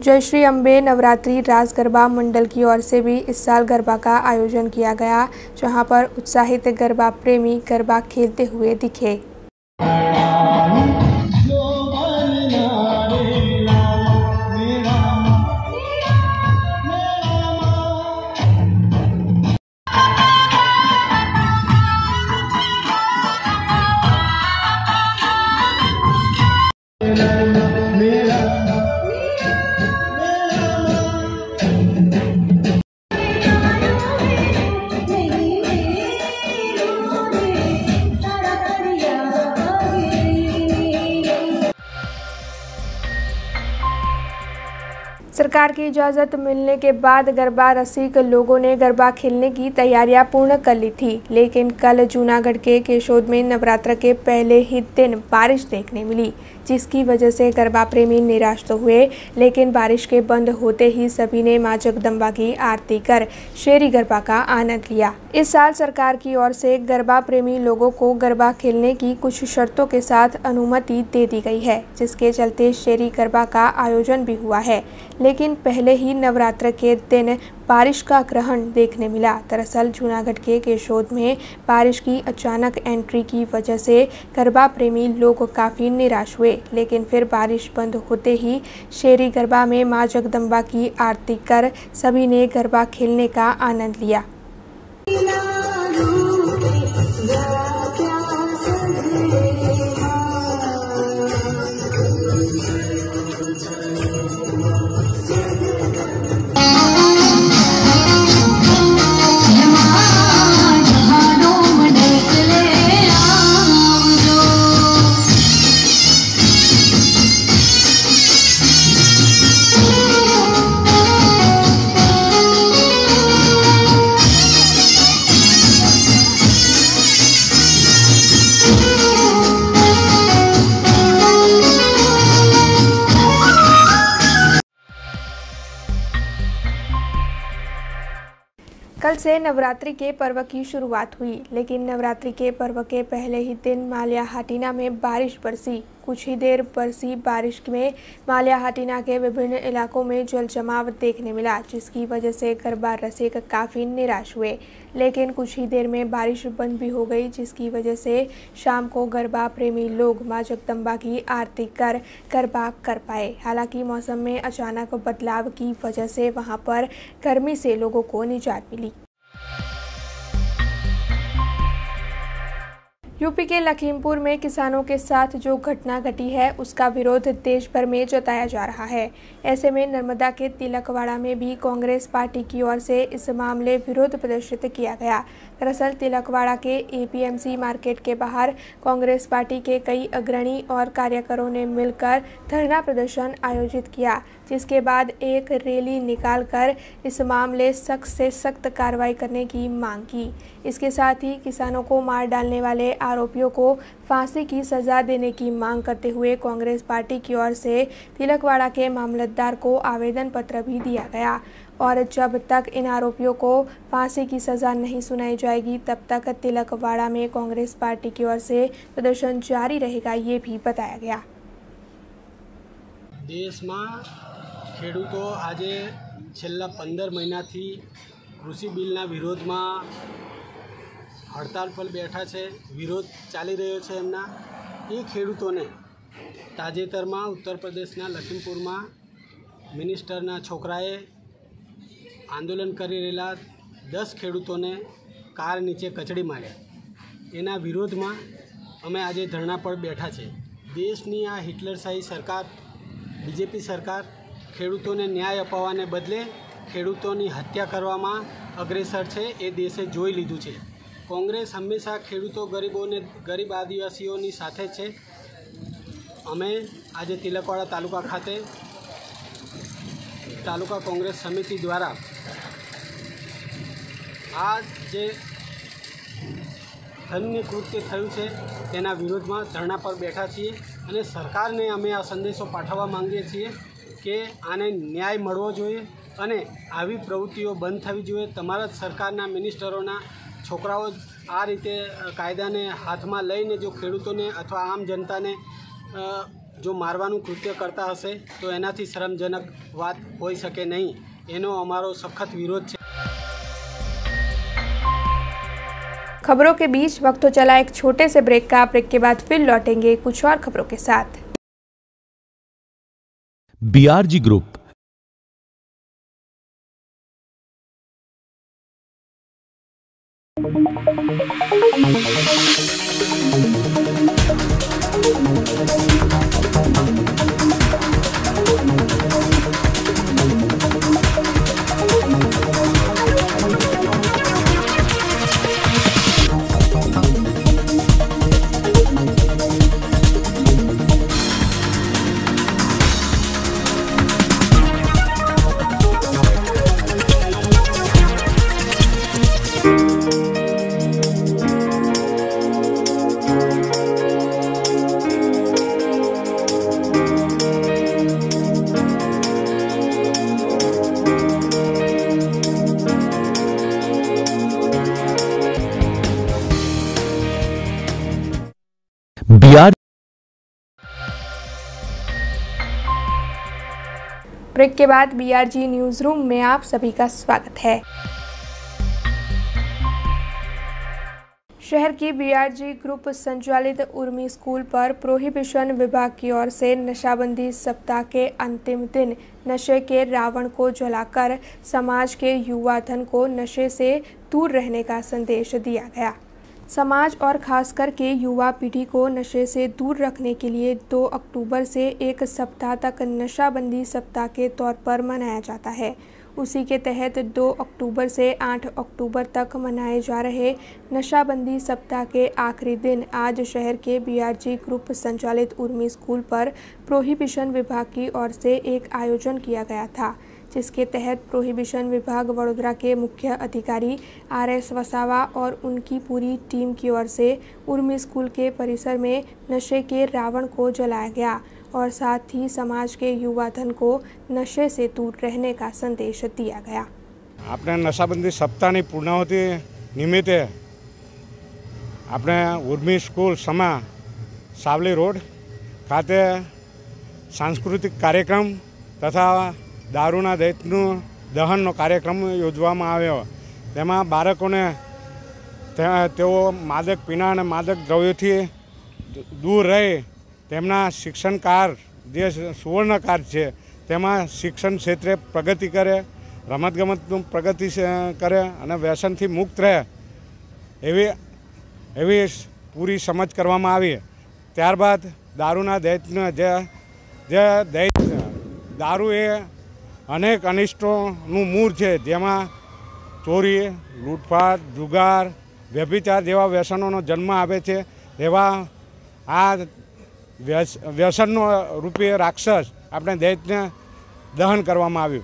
जय श्री अम्बे नवरात्रि रास गरबा मंडल की ओर से भी इस साल गरबा का आयोजन किया गया, जहां पर उत्साहित गरबा प्रेमी गरबा खेलते हुए दिखे। सरकार की इजाज़त मिलने के बाद गरबा रसिक लोगों ने गरबा खेलने की तैयारियां पूर्ण कर ली थी, लेकिन कल जूनागढ़ के केशोद में नवरात्र के पहले ही दिन बारिश देखने मिली, जिसकी वजह से गरबा प्रेमी निराश तो हुए, लेकिन बारिश के बंद होते ही सभी ने मां जगदम्बा की आरती कर शेरी गरबा का आनंद लिया। इस साल सरकार की ओर से गरबा प्रेमी लोगों को गरबा खेलने की कुछ शर्तों के साथ अनुमति दे दी गई है, जिसके चलते शेरी गरबा का आयोजन भी हुआ है, लेकिन पहले ही नवरात्र के दिन बारिश का ग्रहण देखने मिला। दरअसल जूनागढ़ के केशोद में बारिश की अचानक एंट्री की वजह से गरबा प्रेमी लोग काफ़ी निराश हुए, लेकिन फिर बारिश बंद होते ही शेरी गरबा में मां जगदम्बा की आरती कर सभी ने गरबा खेलने का आनंद लिया। कल से नवरात्रि के पर्व की शुरुआत हुई, लेकिन नवरात्रि के पर्व के पहले ही दिन माल्या हाटीना में बारिश बरसी। कुछ ही देर बरसी बारिश में माल्या हाटीना के विभिन्न इलाकों में जल जमाव देखने मिला, जिसकी वजह से गरबा रसिक काफ़ी निराश हुए, लेकिन कुछ ही देर में बारिश बंद भी हो गई, जिसकी वजह से शाम को गरबा प्रेमी लोग मां जगदम्बा की आरती कर गरबा कर पाए। हालांकि मौसम में अचानक बदलाव की वजह से वहां पर गर्मी से लोगों को निजात मिली। यूपी के लखीमपुर में किसानों के साथ जो घटना घटी है, उसका विरोध देश भर में जताया जा रहा है। ऐसे में नर्मदा के तिलकवाड़ा में भी कांग्रेस पार्टी की ओर से इस मामले विरोध प्रदर्शित किया गया। दरअसल तिलकवाड़ा के एपीएमसी मार्केट के बाहर कांग्रेस पार्टी के कई अग्रणी और कार्यकरों ने मिलकर धरना प्रदर्शन आयोजित किया, जिसके बाद एक रैली निकालकर इस मामले सख्त से सख्त कार्रवाई करने की मांग की। इसके साथ ही किसानों को मार डालने वाले आरोपियों को फांसी की सजा देने की मांग करते हुए कांग्रेस पार्टी की ओर से तिलकवाड़ा के मामलतदार को आवेदन पत्र भी दिया गया, और जब तक इन आरोपियों को फांसी की सजा नहीं सुनाई जाएगी, तब तक तिलकवाड़ा में कांग्रेस पार्टी की ओर से प्रदर्शन जारी रहेगा, ये भी बताया गया। देश में खेडूतो आजे छेल्ला 15 महीना थी कृषि बिलना विरोध में हड़ताल पर बैठा है, विरोध चाली रो है। एमना ये खेडूतों ने ताजेतर में उत्तर प्रदेश लखीमपुर में मिनिस्टर छोकराए आंदोलन कर रहेला 10 खेडूतों ने कार नीचे कचड़ी मार्या। एना विरोध में अमे आज धरना पर बैठा है। देश की आ हिटलरशाही सरकार बीजेपी सरकार खेडूतों ने न्याय अपवाने बदले खेडूतों की हत्या करवामां अग्रेसर है। ये देशे जोई लीधुं छे। कांग्रेस हमेशा खेडूतों गरीबों ने गरीब आदिवासीओं नी साथे छे। अमे आज तिलकवाड़ा तालुका खाते तालुका कांग्रेस समिति द्वारा आज जे धन्य कृत्य थयुं छे तेना विरोध में धरना पर बैठा छीए अने सरकार ने अमे आ संदेशों पाठवा मांगीए छीए कि आने न्याय मळवो जोईए अने आवी प्रवृत्तिओ बंद थवी जोईए। तमारा सरकारना मिनिस्टरोना छोकराओ आ रीते कायदाने हाथमां लईने जो खेडूतोने अथवा आम जनताने जो मारवानुं कृत्य करता हशे तो एनाथी शरमजनक वात होई शके नहीं। एनो अमारो सख्त विरोध छे। खबरों के बीच वक्त हो चला एक छोटे से ब्रेक का। ब्रेक के बाद फिर लौटेंगे कुछ और खबरों के साथ। बीआरजी ग्रुप ब्रेक के बाद बीआरजी न्यूज रूम में आप सभी का स्वागत है। शहर की बीआरजी ग्रुप संचालित उर्मी स्कूल पर प्रोहिबिशन विभाग की ओर से नशाबंदी सप्ताह के अंतिम दिन नशे के रावण को जलाकर समाज के युवा धन को नशे से दूर रहने का संदेश दिया गया। समाज और खासकर के युवा पीढ़ी को नशे से दूर रखने के लिए 2 अक्टूबर से 1 सप्ताह तक नशाबंदी सप्ताह के तौर पर मनाया जाता है। उसी के तहत 2 अक्टूबर से 8 अक्टूबर तक मनाए जा रहे नशाबंदी सप्ताह के आखिरी दिन आज शहर के बीआरजी ग्रुप संचालित उर्मी स्कूल पर प्रोहिबिशन विभाग की ओर से एक आयोजन किया गया था, जिसके तहत प्रोहिबिशन विभाग वडोदरा के मुख्य अधिकारी आर.एस. वसावा और उनकी पूरी टीम की ओर से उर्मी स्कूल के परिसर में नशे के रावण को जलाया गया और साथ ही समाज के युवा धन को नशे से दूर रहने का संदेश दिया गया। आपने नशाबंदी सप्ताह की पूर्णाहुति निमित्ते अपने उर्मी स्कूल समा सावली रोड खाते सांस्कृतिक कार्यक्रम तथा दारूना दैतનું દહનનો કાર્યક્રમ યોજવામાં આવ્યો। તેમાં બાળકોને તેઓ માદક પીણા અને માદક દ્રવ્યોથી દૂર રહે તેમના શિક્ષણકાર જે સુવર્ણકાર છે તેમાં શિક્ષણ ક્ષેત્રે પ્રગતિ કરે, રમતગમતનું પ્રગતિ કરે અને વ્યસનથી મુક્ત રહે એવી પૂરી સમજ કરવામાં આવી। ત્યારબાદ દારૂના દૈતનું જે દૈત દારૂ એ अनेक अनिष्टों मूल है, जेमा चोरी लूटपाट जुगार व्यभिचार जेवा व्यसनों जन्म आवे छे। आ व्यसनों रूपी राक्षस अपने दैत्य ने दहन करवामां आव्युं।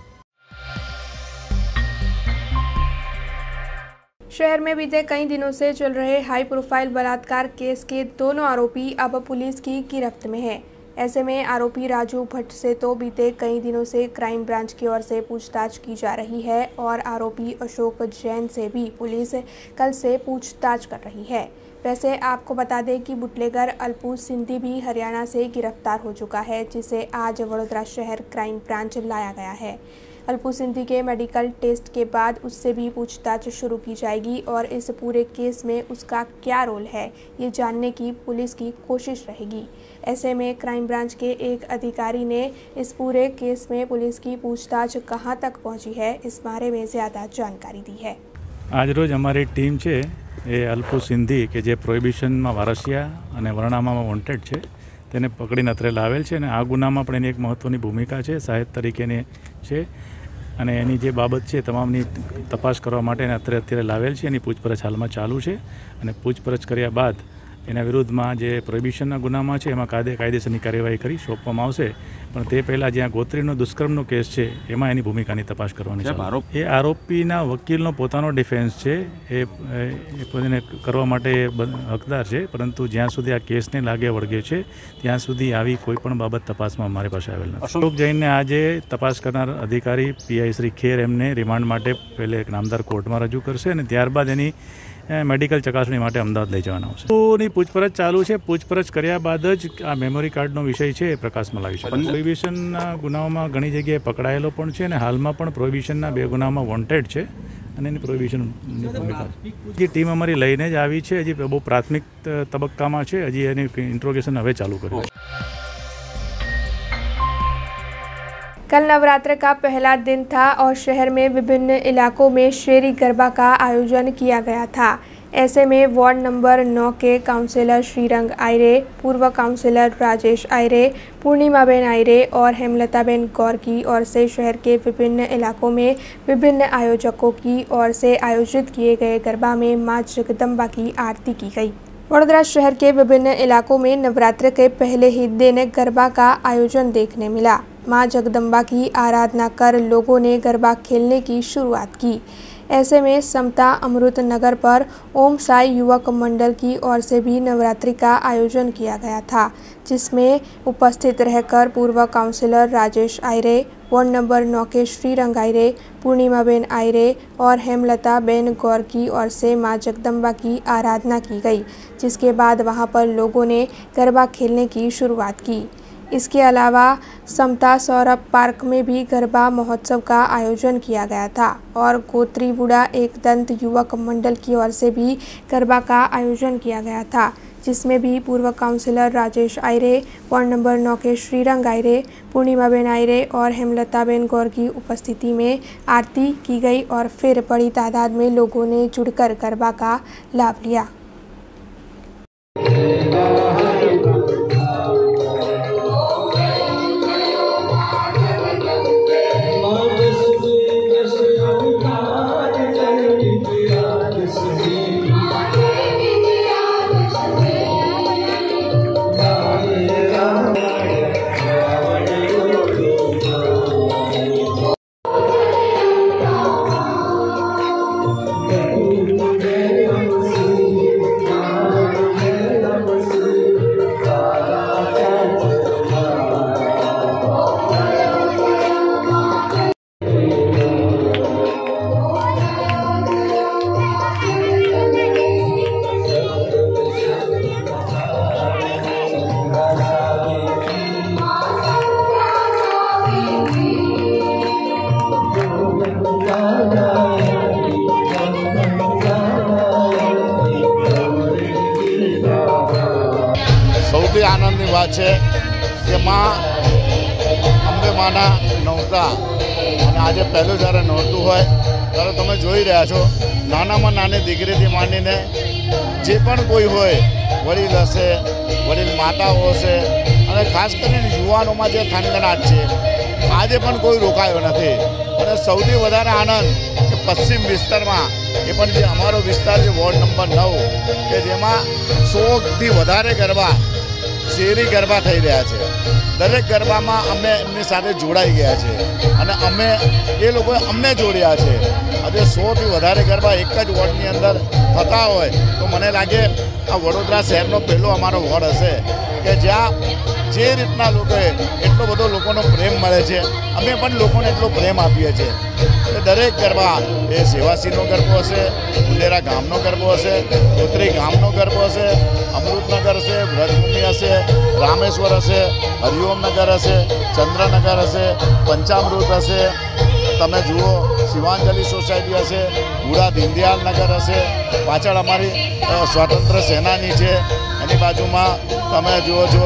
शहर में बीते कई दिनों से चल रहे हाई प्रोफाइल बलात्कार केस के दोनों आरोपी अब पुलिस की गिरफ्त में है। ऐसे में आरोपी राजू भट्ट से तो बीते कई दिनों से क्राइम ब्रांच की ओर से पूछताछ की जा रही है और आरोपी अशोक जैन से भी पुलिस कल से पूछताछ कर रही है। वैसे आपको बता दें कि बुटलेगर अल्पू सिंधी भी हरियाणा से गिरफ्तार हो चुका है, जिसे आज वडोदरा शहर क्राइम ब्रांच लाया गया है। अल्पू सिंधी के मेडिकल टेस्ट के बाद उससे भी पूछताछ शुरू की जाएगी और इस पूरे केस में उसका क्या रोल है ये जानने की पुलिस की कोशिश रहेगी। ऐसे में क्राइम ब्रांच के एक अधिकारी ने इस पूरे केस में पुलिस की पूछताछ कहां तक पहुंची है इस बारे में ज़्यादा जानकारी दी है। आज रोज हमारी टीम छे ए अल्पू सिंधी के जे प्रोहिबिशन में वारसिया और वरणामा में वॉन्टेड है तेने पकड़ीने अत्रे लावेल छे। आ गुनामां पण एनी एक महत्वनी भूमिका है, सहायक तरीकेनी छे अने एनी जे बाबत है तमामनी तपास करवा माटे अत्रे अत्यारे लावेल छे। एनी पूछपरछ हाल में चालू है और पूछपरछ कर्या बाद एना विरुद्ध में जो प्रोहिबिशनना गुनामां है एमां कायदेसरनी कार्यवाही करी सौंपवामां आवशे। पण ते पहेला ज्यां गोत्रीनो दुष्कर्मनो केस है एमां एनी भूमिकानी तपास करवानी छे। ए आरोपीना वकीलनो पोतानो डिफेन्स है, एने करवा माटे हकदार है, परंतु ज्यां सुधी आ केसने लागे वळगे है त्यां सुधी आवी कोईपण बाबत तपासमां अमारी पासे आवेल नथी। अशोक जैनने आजे तपास करनार अधिकारी पीआई श्री खेर एमने रिमांड माटे पहले एक नामदार कोर्ट में रजू करशे अने त्यारबाद एनी मेडिकल चकासणी माटे अमदावाद लई जवाना आवशे। तोनी पूछपरछ चालू है, पूछपरछ कर्या बाद ज आ मेमोरी कार्डनो विषय है प्रकाश में लावी शकाय। प्रोहिबिशनना गुनाओमां घणी जग्याए पकड़ायेलो पण छे अने हालमां पण प्रोहिबिशनना बे गुनामां वोन्टेड छे अने एनी प्रोहिबिशननी भूमिका जे टीम अमारी लईने ज आवी छे हजी बहु प्राथमिक तबक्कामां छे, हजी एनी इंट्रोगेशन हवे चालू कर्युं। कल नवरात्र का पहला दिन था और शहर में विभिन्न इलाकों में शेरी गरबा का आयोजन किया गया था। ऐसे में वार्ड नंबर 9 के काउंसिलर श्रीरंग आयरे, पूर्व काउंसिलर राजेश आयरे, पूर्णिमाबेन आयरे और हेमलताबेन गौर की ओर से शहर के विभिन्न इलाकों में विभिन्न आयोजकों की ओर से आयोजित किए गए गरबा में माँ जगदम्बा की आरती की गई। वडोदरा शहर के विभिन्न इलाकों में नवरात्र के पहले ही दिन गरबा का आयोजन देखने मिला। माँ जगदम्बा की आराधना कर लोगों ने गरबा खेलने की शुरुआत की। ऐसे में समता अमृत नगर पर ओम साई युवक मंडल की ओर से भी नवरात्रि का आयोजन किया गया था, जिसमें उपस्थित रहकर पूर्व councillor Rajesh Ayre, ward number 9 के श्रीरंग आयरे, पूर्णिमाबेन आयरे और हेमलताबेन गौर की ओर से मां जगदम्बा की आराधना की गई, जिसके बाद वहां पर लोगों ने गरबा खेलने की शुरुआत की। इसके अलावा समता सौरभ पार्क में भी गरबा महोत्सव का आयोजन किया गया था और गोत्रीबुड़ा एकदंत युवक मंडल की ओर से भी गरबा का आयोजन किया गया था, जिसमें भी पूर्व councillor Rajesh Ayre, ward number 9 के श्रीरंग आयरे, पूर्णिमाबेन आयरे और हेमलताबेन गौर की उपस्थिति में आरती की गई और फिर बड़ी तादाद में लोगों ने जुड़कर गरबा का लाभ लिया। સૌથી આનંદની વાત છે કે માં અંબે માના નહોતા અને આજે પહેલું જ્યારે નહોતું હોય ત્યારે તમે જોઈ રહ્યા છો નાનામાં નાની દીકરીથી માંડીને જે પણ કોઈ હોય વડીલ હશે, વડીલ માતાઓ હશે અને ખાસ કરીને યુવાનોમાં જે થનગનાટ છે આજે પણ કોઈ રોકાયો નથી। અને સૌથી વધારે આનંદ કે પશ્ચિમ વિસ્તારમાં એ પણ જે અમારો વિસ્તાર છે વોર્ડ નંબર 9 કે જેમાં 100 થી વધારે ગરબા શેરી ગરબા થઈ રહ્યા છે। દરેક ગરબામાં અમે એમની સાથે જોડાઈ ગયા છે અને અમે એ લોકોએ અમને જોડ્યા છે. આજે 100થી વધારે ગરબા એક જ વોર્ડની અંદર થતા હોય તો મને લાગે આ વડોદરા શહેરનો પહેલો અમારો વોર્ડ હશે કે જ્યાં જે રીતના લોકોએ એટલો બધો લોકોનો પ્રેમ મળે છે, અમે પણ લોકોને એટલો પ્રેમ આપીએ છીએ. દરેક ગરબા એ સેવાસીનો ગરબો હશે, ઉંદેરા ગામનો ગરબો હશે, ઉત્તરી ગામનો ગરબો હશે, અમૃતનગર હશે, વ્રજભૂમિ હશે, રામેશ્વર હશે, હરિઓમનગર હશે, ચંદ્રનગર હશે, પંચામૃત હશે, તમે જુઓ શિવાંજલિ સોસાયટી હશે, ગુડા દીનદયાલનગર હશે, પાછળ અમારી સ્વાતંત્ર્ય સેનાની છે, એની બાજુમાં તમે જુઓ છો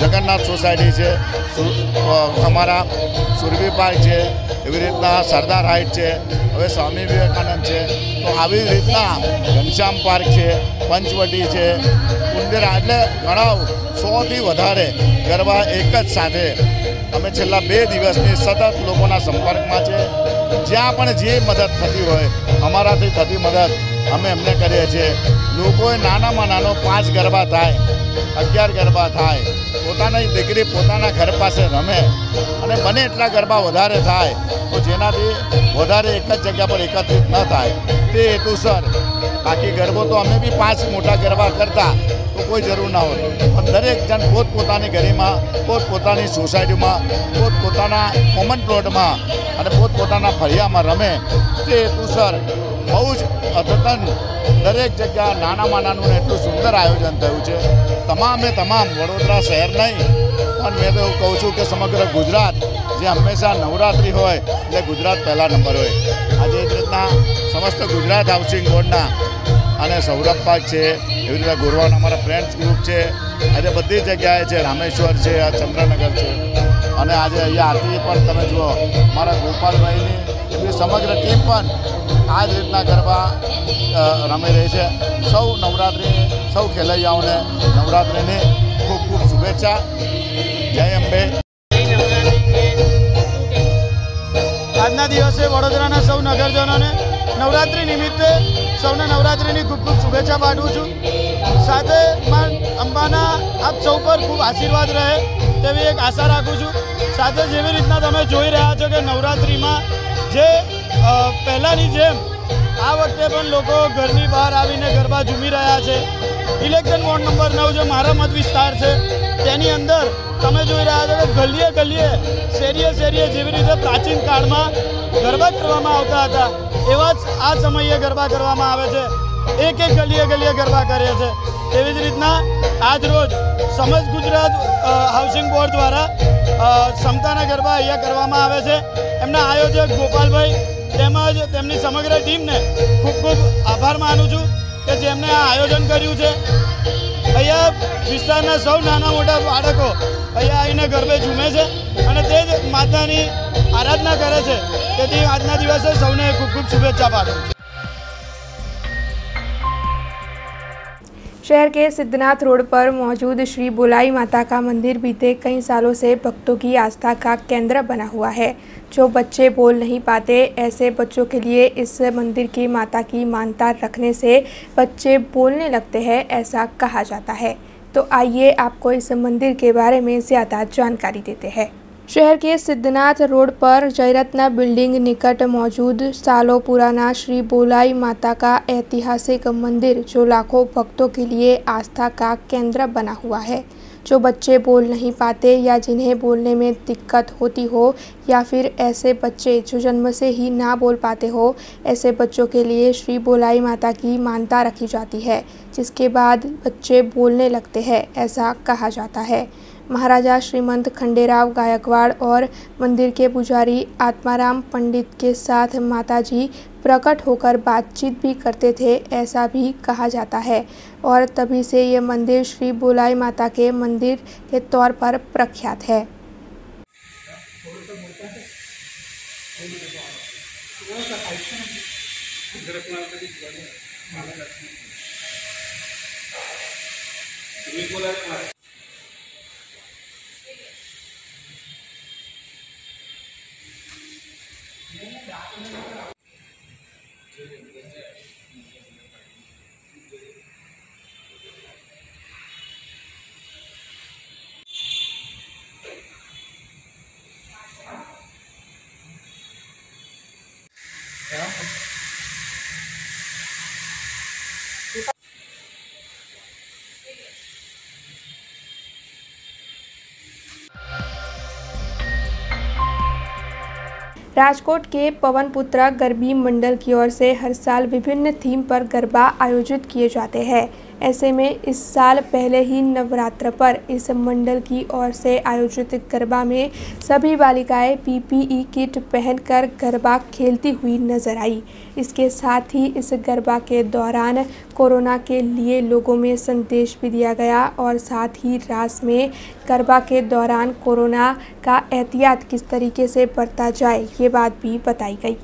જગન્નાથ સોસાયટી છે, અમારા સુરભી પાર્ક છે, એવી રીતના સરદાર હાઇટ છે, હવે સ્વામી વિવેકાનંદ છે, તો આવી રીતના ઘનશ્યામ પાર્ક છે, પંચવટી છે, ઉંદેરા, એટલે ઘણા 100થી વધારે ગરબા એક જ સાથે. અમે છેલ્લા 2 દિવસથી સતત લોકોના સંપર્કમાં છે. જ્યાં પણ જે મદદ થતી હોય અમારાથી થતી મદદ અમે એમને કરીએ છીએ. લોકોએ નાનામાં નાનો 5 ગરબા થાય, 11 ગરબા થાય, પોતાની દીકરી પોતાના ઘર પાસે રમે અને બને એટલા ગરબા વધારે થાય તો જેનાથી વધારે એક જ જગ્યા પર એકત્રિત ન થાય તે હેતુસર. બાકી ગરબો તો અમે બી 5 મોટા ગરબા કરતા તો કોઈ જરૂર ના હોય, પણ દરેક જણ પોતપોતાની ગલીમાં, પોતપોતાની સોસાયટીમાં, પોતપોતાના કોમન પ્લોટમાં અને પોતપોતાના ફળિયામાં રમે તે હેતુસર બહુ જ અદ્યતન દરેક જગ્યા નાનામાં નાનું એટલું સુંદર આયોજન થયું છે. તમામે તમામ વડોદરા શહેર નહીં પણ મેં તો એવું કહું છું કે સમગ્ર ગુજરાત, જે હંમેશા નવરાત્રિ હોય એટલે ગુજરાત પહેલા નંબર હોય, આજે એક રીતના સમસ્ત ગુજરાત હાઉસિંગ બોર્ડના અને સૌરભ પાર્ક છે, એવી રીતના ગોરવાના અમારા ફ્રેન્ડ્સ ગ્રુપ છે, આજે બધી જગ્યાએ છે, રામેશ્વર છે, ચંદ્રનગર છે, અને આજે અહીંયા આરતી પણ તમે જુઓ મારા ગોપાલભાઈની એમની સમગ્ર ટીમ પણ આ જ રીતના ગરબા રમી રહી છે. સૌ નવરાત્રિ, સૌ ખેલૈયાઓને નવરાત્રિની ખૂબ ખૂબ શુભેચ્છા. જય અંબે. આજના દિવસે વડોદરાના સૌ નગરજનોને નવરાત્રિ નિમિત્તે સૌને નવરાત્રિની ખૂબ ખૂબ શુભેચ્છા પાઠવું છું. સાથે માં અંબાના આપ સૌ પર ખૂબ આશીર્વાદ રહે તેવી એક આશા રાખું છું. સાથે જેવી રીતના તમે જોઈ રહ્યા છો કે નવરાત્રિમાં જે પહેલાંની જેમ આ વખતે પણ લોકો ઘરની બહાર આવીને ગરબા ઝૂમી રહ્યા છે. ઇલેક્શન વોર્ડ નંબર 9 જે મારા મત વિસ્તાર છે તેની અંદર તમે જોઈ રહ્યા છો કે ગલીએ ગલીએ, શેરીએ શેરીએ જેવી રીતે પ્રાચીન કાળમાં ગરબા કરવામાં આવતા હતા એવા જ આ સમયે ગરબા કરવામાં આવે છે. એક એક ગલીએ ગલીએ ગરબા કરે છે. તેવી જ રીતના આજરોજ સમસ્ત ગુજરાત હાઉસિંગ બોર્ડ દ્વારા ક્ષમતાના ગરબા અહીંયા કરવામાં આવે છે. એમના આયોજક ગોપાલભાઈ તેમજ તેમની સમગ્ર ટીમને ખૂબ ખૂબ આભાર માનું છું કે જેમને આ આયોજન કર્યું છે. અહીંયા વિસ્તારના સૌ નાના મોટા બાળકો અહીંયા આવીને ગરબે ઝૂમે છે અને તે જ માતાની આરાધના કરે છે. તેથી આજના દિવસે સૌને ખૂબ ખૂબ શુભેચ્છા પાઠવું છું. शहर के सिद्धनाथ रोड पर मौजूद श्री बुलाई माता का मंदिर बीते कई सालों से भक्तों की आस्था का केंद्र बना हुआ है. जो बच्चे बोल नहीं पाते ऐसे बच्चों के लिए इस मंदिर की माता की मानता रखने से बच्चे बोलने लगते हैं ऐसा कहा जाता है. तो आइए आपको इस मंदिर के बारे में ज़्यादा जानकारी देते हैं. शहर के सिद्धनाथ रोड पर जयरत्न बिल्डिंग निकट मौजूद सालों पुराना श्री बुलाई माता का ऐतिहासिक मंदिर जो लाखों भक्तों के लिए आस्था का केंद्र बना हुआ है. जो बच्चे बोल नहीं पाते या जिन्हें बोलने में दिक्कत होती हो या फिर ऐसे बच्चे जो जन्म से ही ना बोल पाते हो ऐसे बच्चों के लिए श्री बुलाई माता की मानता रखी जाती है, जिसके बाद बच्चे बोलने लगते हैं ऐसा कहा जाता है. महाराजा श्रीमंत खंडेराव गायकवाड़ और मंदिर के पुजारी आत्माराम पंडित के साथ माताजी प्रकट होकर बातचीत भी करते थे ऐसा भी कहा जाता है और तभी से ये मंदिर श्री बुलाई माता के मंदिर के तौर पर प्रख्यात है. राजकोट के पवनपुत्रा गरबी मंडल की ओर से हर साल विभिन्न थीम पर गरबा आयोजित किए जाते हैं। ऐसे में इस साल पहले ही नवरात्र पर इस मंडल की ओर से आयोजित गरबा में सभी बालिकाएं पीपीई किट पहनकर गरबा खेलती हुई नजर आई। इसके साथ ही इस गरबा के दौरान कोरोना के लिए लोगों में संदेश भी दिया गया और साथ ही रास में गरबा के दौरान कोरोना का एहतियात किस तरीके से बरता जाए ये बात भी बताई गई।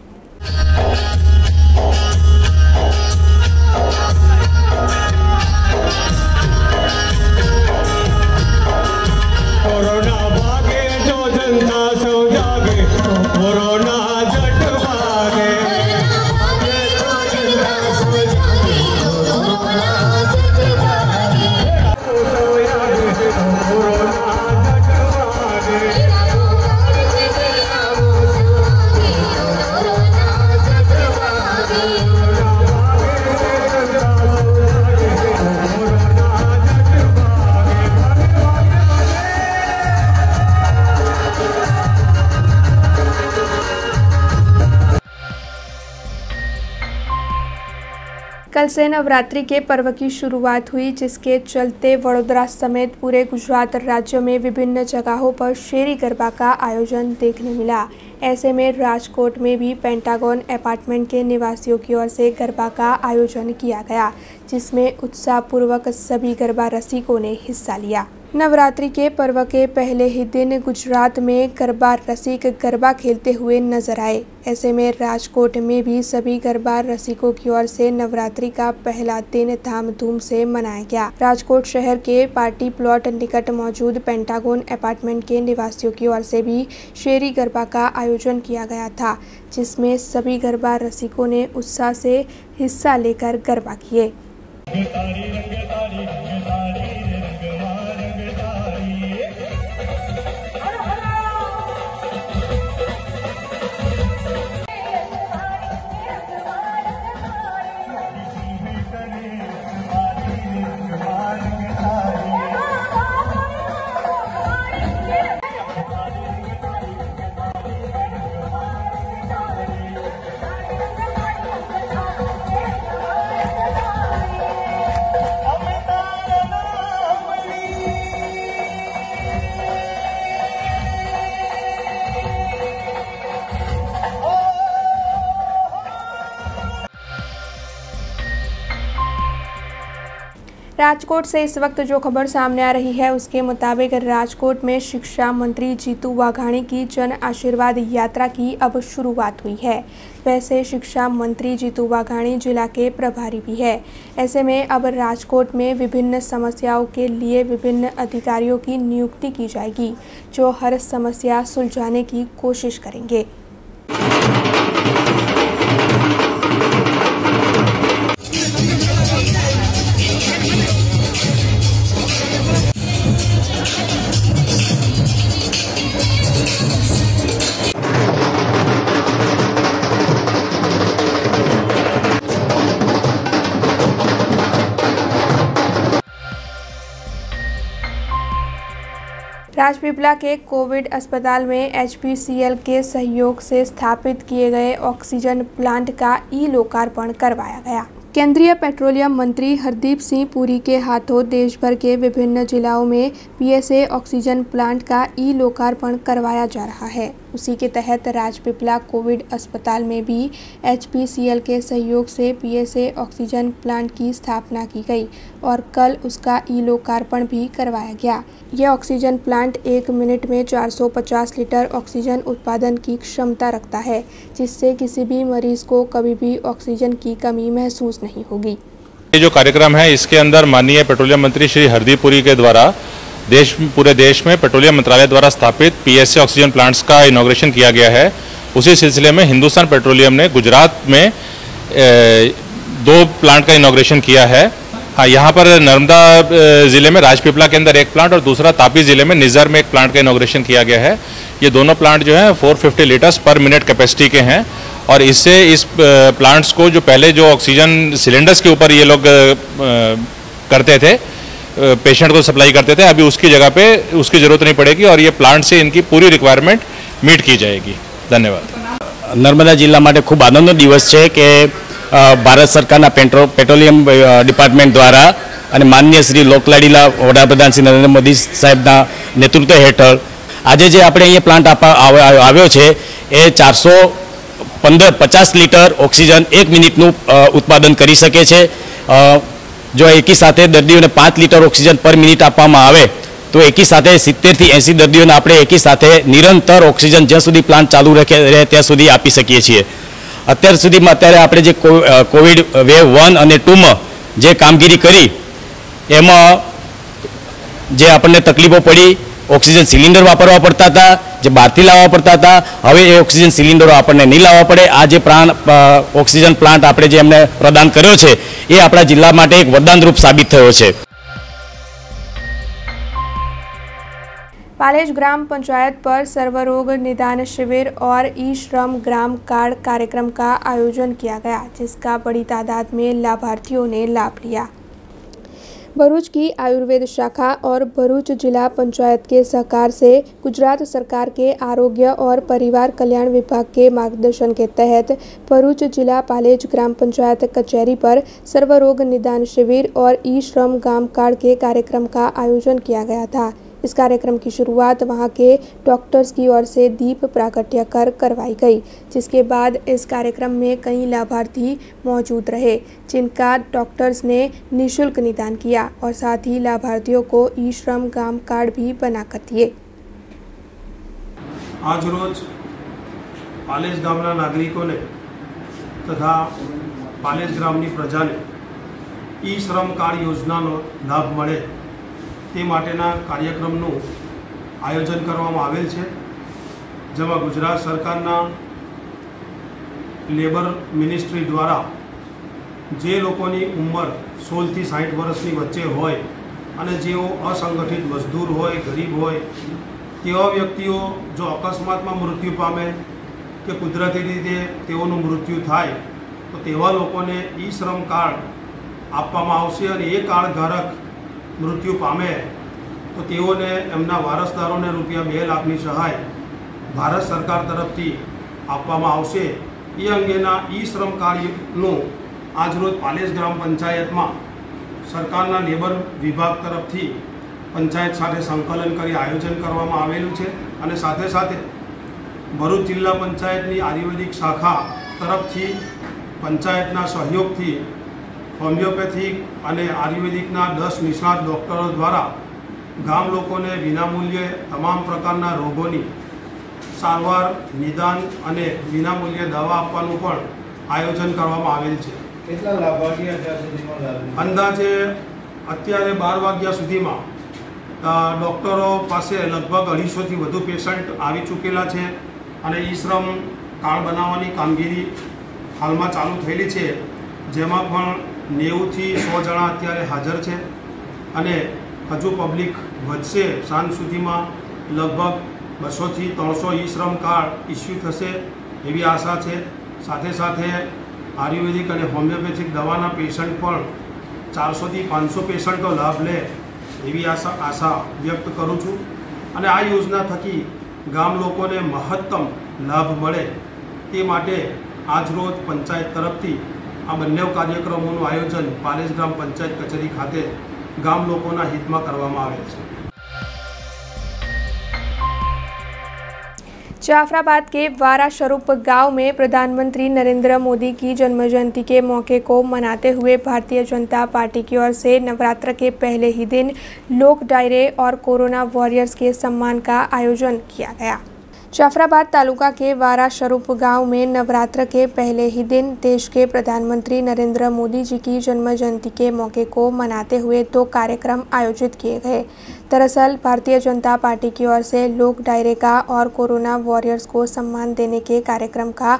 कल से नवरात्रि के पर्व की शुरुआत हुई, जिसके चलते वडोदरा समेत पूरे गुजरात राज्य में विभिन्न जगहों पर शेरी गरबा का आयोजन देखने मिला। ऐसे में राजकोट में भी पेंटागन अपार्टमेंट के निवासियों की ओर से गरबा का आयोजन किया गया, जिसमें उत्साहपूर्वक सभी गरबा रसिकों ने हिस्सा लिया। नवरात्रि के पर्व के पहले ही दिन गुजरात में गरबा रसिक गरबा खेलते हुए नजर आए। ऐसे में राजकोट में भी सभी गरबा रसिकों की ओर से नवरात्रि का पहला दिन धामधूम से मनाया गया। राजकोट शहर के पार्टी प्लॉट निकट मौजूद पेंटागन अपार्टमेंट के निवासियों की ओर से भी शेरी गरबा का आयोजन किया गया था, जिसमें सभी गरबा रसिकों ने उत्साह से हिस्सा लेकर गरबा किए। राजकोट से इस वक्त जो खबर सामने आ रही है उसके मुताबिक राजकोट में शिक्षा मंत्री जीतू वाघाणी की जन आशीर्वाद यात्रा की अब शुरुआत हुई है। वैसे शिक्षा मंत्री जीतू वाघाणी जिला के प्रभारी भी है। ऐसे में अब राजकोट में विभिन्न समस्याओं के लिए विभिन्न अधिकारियों की नियुक्ति की जाएगी, जो हर समस्या सुलझाने की कोशिश करेंगे। राजपिपला के कोविड अस्पताल में एचपीसीएल के सहयोग से स्थापित किए गए ऑक्सीजन प्लांट का ई लोकार्पण करवाया गया। केंद्रीय पेट्रोलियम मंत्री हरदीप सिंह पुरी के हाथों देश भर के विभिन्न जिलों में पीएसए ऑक्सीजन प्लांट का ई लोकार्पण करवाया जा रहा है। उसी के तहत राजपिपला कोविड अस्पताल में भी एचपीसीएल के सहयोग से पीएसए ऑक्सीजन प्लांट की स्थापना की गई और कल उसका ई लोकार्पण भी करवाया गया। यह ऑक्सीजन प्लांट 1 मिनट में 450 लीटर ऑक्सीजन उत्पादन की क्षमता रखता है, जिससे किसी भी मरीज को कभी भी ऑक्सीजन की कमी महसूस नहीं होगी। ये जो कार्यक्रम है इसके अंदर माननीय पेट्रोलियम मंत्री श्री हरदीप पुरी के द्वारा पूरे देश में पेट्रोलियम मंत्रालय द्वारा स्थापित पीएसए ऑक्सीजन प्लांट्स का इनॉग्रेशन किया गया है। उसी सिलसिले में हिंदुस्तान पेट्रोलियम ने गुजरात में 2 प्लांट का इनॉग्रेशन किया है। हाँ, यहाँ पर नर्मदा ज़िले में राजपिपला के अंदर 1 प्लांट और दूसरा तापी ज़िले में निज़र में 1 प्लांट का इनॉग्रेशन किया गया है। ये दोनों प्लांट जो है 450 लीटर्स पर मिनट कैपेसिटी के हैं और इससे इस प्लांट्स को जो पहले जो ऑक्सीजन सिलेंडर्स के ऊपर ये लोग करते थे, पेशेंट को सप्लाई करते थे, अभी उसकी जगह पे उसकी ज़रूरत नहीं पड़ेगी और ये प्लांट से इनकी पूरी रिक्वायरमेंट मीट की जाएगी। धन्यवाद। नर्मदा जिला माटे खूब आनंदनो दिवस है कि भारत सरकारना पेट्रोलियम डिपार्टमेंट द्वारा और माननीय श्री लोकलाडीला वडाप्रधान श्री नरेंद्र मोदी साहेबना नेतृत्व हेठळ आजे जे आपणे अहींया प्लांट आव्यो छे ए 450 लीटर ऑक्सीजन एक मिनिटनु उत्पादन करी सके छे। जो एकी साथे दर्दीओने 5 लीटर ऑक्सीजन पर मिनिट आपवामां आवे तो एकी साथे 70 થી 80 दर्दीओने आपणे एकी साथे निरंतर ऑक्सीजन ज्यां सुधी प्लांट चालू रहे त्यां सुधी आपी सकीए छीए। अत्यार सुधीमां अत्यारे आपणे जे कोविड वेव 1 અને 2 मां जे कामगीरी करी एमां जे आपणे तकलीफो पड़ी, ऑक्सीजन सिलिंडर वापरवा पड़ता था जो बहार थी लावा पड़ता था, हवे ए ऑक्सीजन सिलिंडरो आपने नहीं लावा पड़े। आज ऑक्सीजन प्लांट आपणे जे हमने प्रदान कर्यो छे ए आपणा जिल्ला माटे एक वरदान रूप साबित थयो छे। पालेज ग्राम पंचायत पर सर्वरोग निदान शिविर और ई श्रम ग्राम कार्ड कार्यक्रम का आयोजन किया गया, जिसका बड़ी तादाद में लाभार्थियों ने लाभ लिया। भरूच की आयुर्वेद शाखा और भरूच जिला पंचायत के सहकार से गुजरात सरकार के आरोग्य और परिवार कल्याण विभाग के मार्गदर्शन के तहत भरूच जिला पालेज ग्राम पंचायत कचहरी पर सर्वरोग निदान शिविर और ई श्रम ग्राम कार्ड के कार्यक्रम का आयोजन किया गया था। इस कार्यक्रम की शुरुआत वहां के डॉक्टर्स की ओर से दीप प्राकट्य कर करवाई गई, जिसके बाद इस कार्यक्रम में कई लाभार्थी मौजूद रहे, जिनका डॉक्टर्स ने निःशुल्क निदान किया और साथ ही लाभार्थियों को ई श्रम ग्राम कार्ड भी बनाकर दिए। आज रोज पालेज गामना नागरिकों ने तथा पालेज ग्रामनी प्रजा ने ई श्रम कार्ड योजना नो लाभ मळे તે માટેના કાર્યક્રમનું આયોજન કરવામાં આવેલ છે, જેમાં ગુજરાત સરકારના લેબર મિનિસ્ટ્રી દ્વારા જે લોકોની ઉંમર 16 થી 60 વર્ષની વચ્ચે હોય અને જેઓ અસંગઠિત મજદૂર હોય, ગરીબ હોય, તેવા વ્યક્તિઓ જો અકસ્માતમાં મૃત્યુ પામે કે કુદરતી રીતે તેઓનું મૃત્યુ થાય તો તેવા લોકોને ઈ શ્રમ કાર્ડ આપવામાં આવશે અને એ કાર્ડધારક मृत्यु पामे तो तेओने एमना वारसदारोने रुपया 2 લાખની સહાય ભારત સરકાર તરફથી આપવામાં આવશે। એ અંગેના ઈ શ્રમ કાર્ડનું આજરોજ પાલેજ ગ્રામ પંચાયતમાં સરકારના લેબર વિભાગ તરફથી પંચાયત સાથે સંકલન કરી આયોજન કરવામાં આવેલું છે અને સાથે સાથે ભરૂચ જિલ્લા પંચાયતની આયુર્વેદિક શાખા તરફથી પંચાયતના સહયોગથી होमिओपेथिक और आयुर्वेदिकना 10 निष्णात डॉक्टरों द्वारा गाम लोगों ने विनामूल्य तमाम प्रकारना रोगोनी सारवार निदान अने विनामूल्य दवा आपवानुं पण आयोजन करवामां आवेल छे। केटला लाभार्थी अत्यार सुधीमां लाभ अंदाजे अत्यारे 12 वाग्या सुधीमां डॉक्टरों पासे लगभग 250 थी वधु पेशंट आवी चूकेला छे अने ई श्रम कार्ड बनाववानी कामगीरी हालमां चालू थयेली छे, जेमां पण 90 થી 100 जना अत्यारे हाजर है और हजू पब्लिक वधशे। सांज सुधीमां लगभग 200 થી 300 ई श्रम कार्ड इश्यू थशे एवी आशा है। साथे साथे आयुर्वेदिक और होमिओपेथिक दवाना पेशंट पर 400 થી 500 पेशंटों लाभ ले एवी आशा व्यक्त करूँ छूँ। आ योजना थकी गाम लोगों ने महत्तम लाभ मळे ते माटे आज रोज पंचायत तरफथी आ बने कार्यक्रमों आयोजन पालेज ग्राम पंचायत कचेरी खाते गाम लोगों हित में करवामां आवेल छे। जाफराबाद के वारा स्वरूप गांव में प्रधानमंत्री नरेंद्र मोदी की जन्म जयंती के मौके को मनाते हुए भारतीय जनता पार्टी की ओर से नवरात्र के पहले ही दिन लोक डायरे और कोरोना वॉरियर्स के सम्मान का आयोजन किया गया। जाफराबाद तालुका के वारा स्वरूप गांव में नवरात्र के पहले ही दिन देश के प्रधानमंत्री नरेंद्र मोदी जी की जन्म जयंती के मौके को मनाते हुए 2 कार्यक्रम आयोजित किए गए। दरअसल भारतीय जनता पार्टी की ओर से लोक डायरे का और कोरोना वॉरियर्स को सम्मान देने के कार्यक्रम का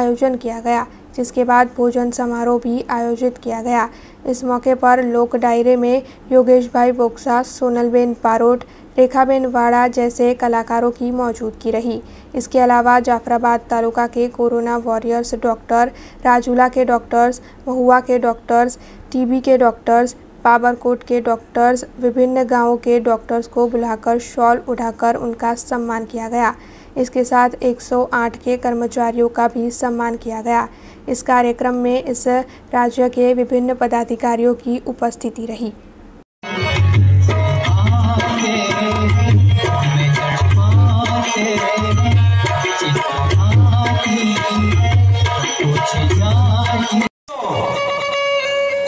आयोजन किया गया, जिसके बाद भोजन समारोह भी आयोजित किया गया। इस मौके पर लोक डायरे में योगेश भाई बोक्सा, सोनलबेन पारोट, रेखाबेन वाड़ा जैसे कलाकारों की मौजूदगी रही। इसके अलावा जाफराबाद तालुका के कोरोना वॉरियर्स डॉक्टर, राजूला के डॉक्टर्स, महुआ के डॉक्टर्स, टीबी के डॉक्टर्स, पावरकोट के डॉक्टर्स, विभिन्न गांवों के डॉक्टर्स को बुलाकर शॉल उठाकर उनका सम्मान किया गया। इसके साथ 108 के कर्मचारियों का भी सम्मान किया गया। इस कार्यक्रम में इस राज्य के विभिन्न पदाधिकारियों की उपस्थिति रही।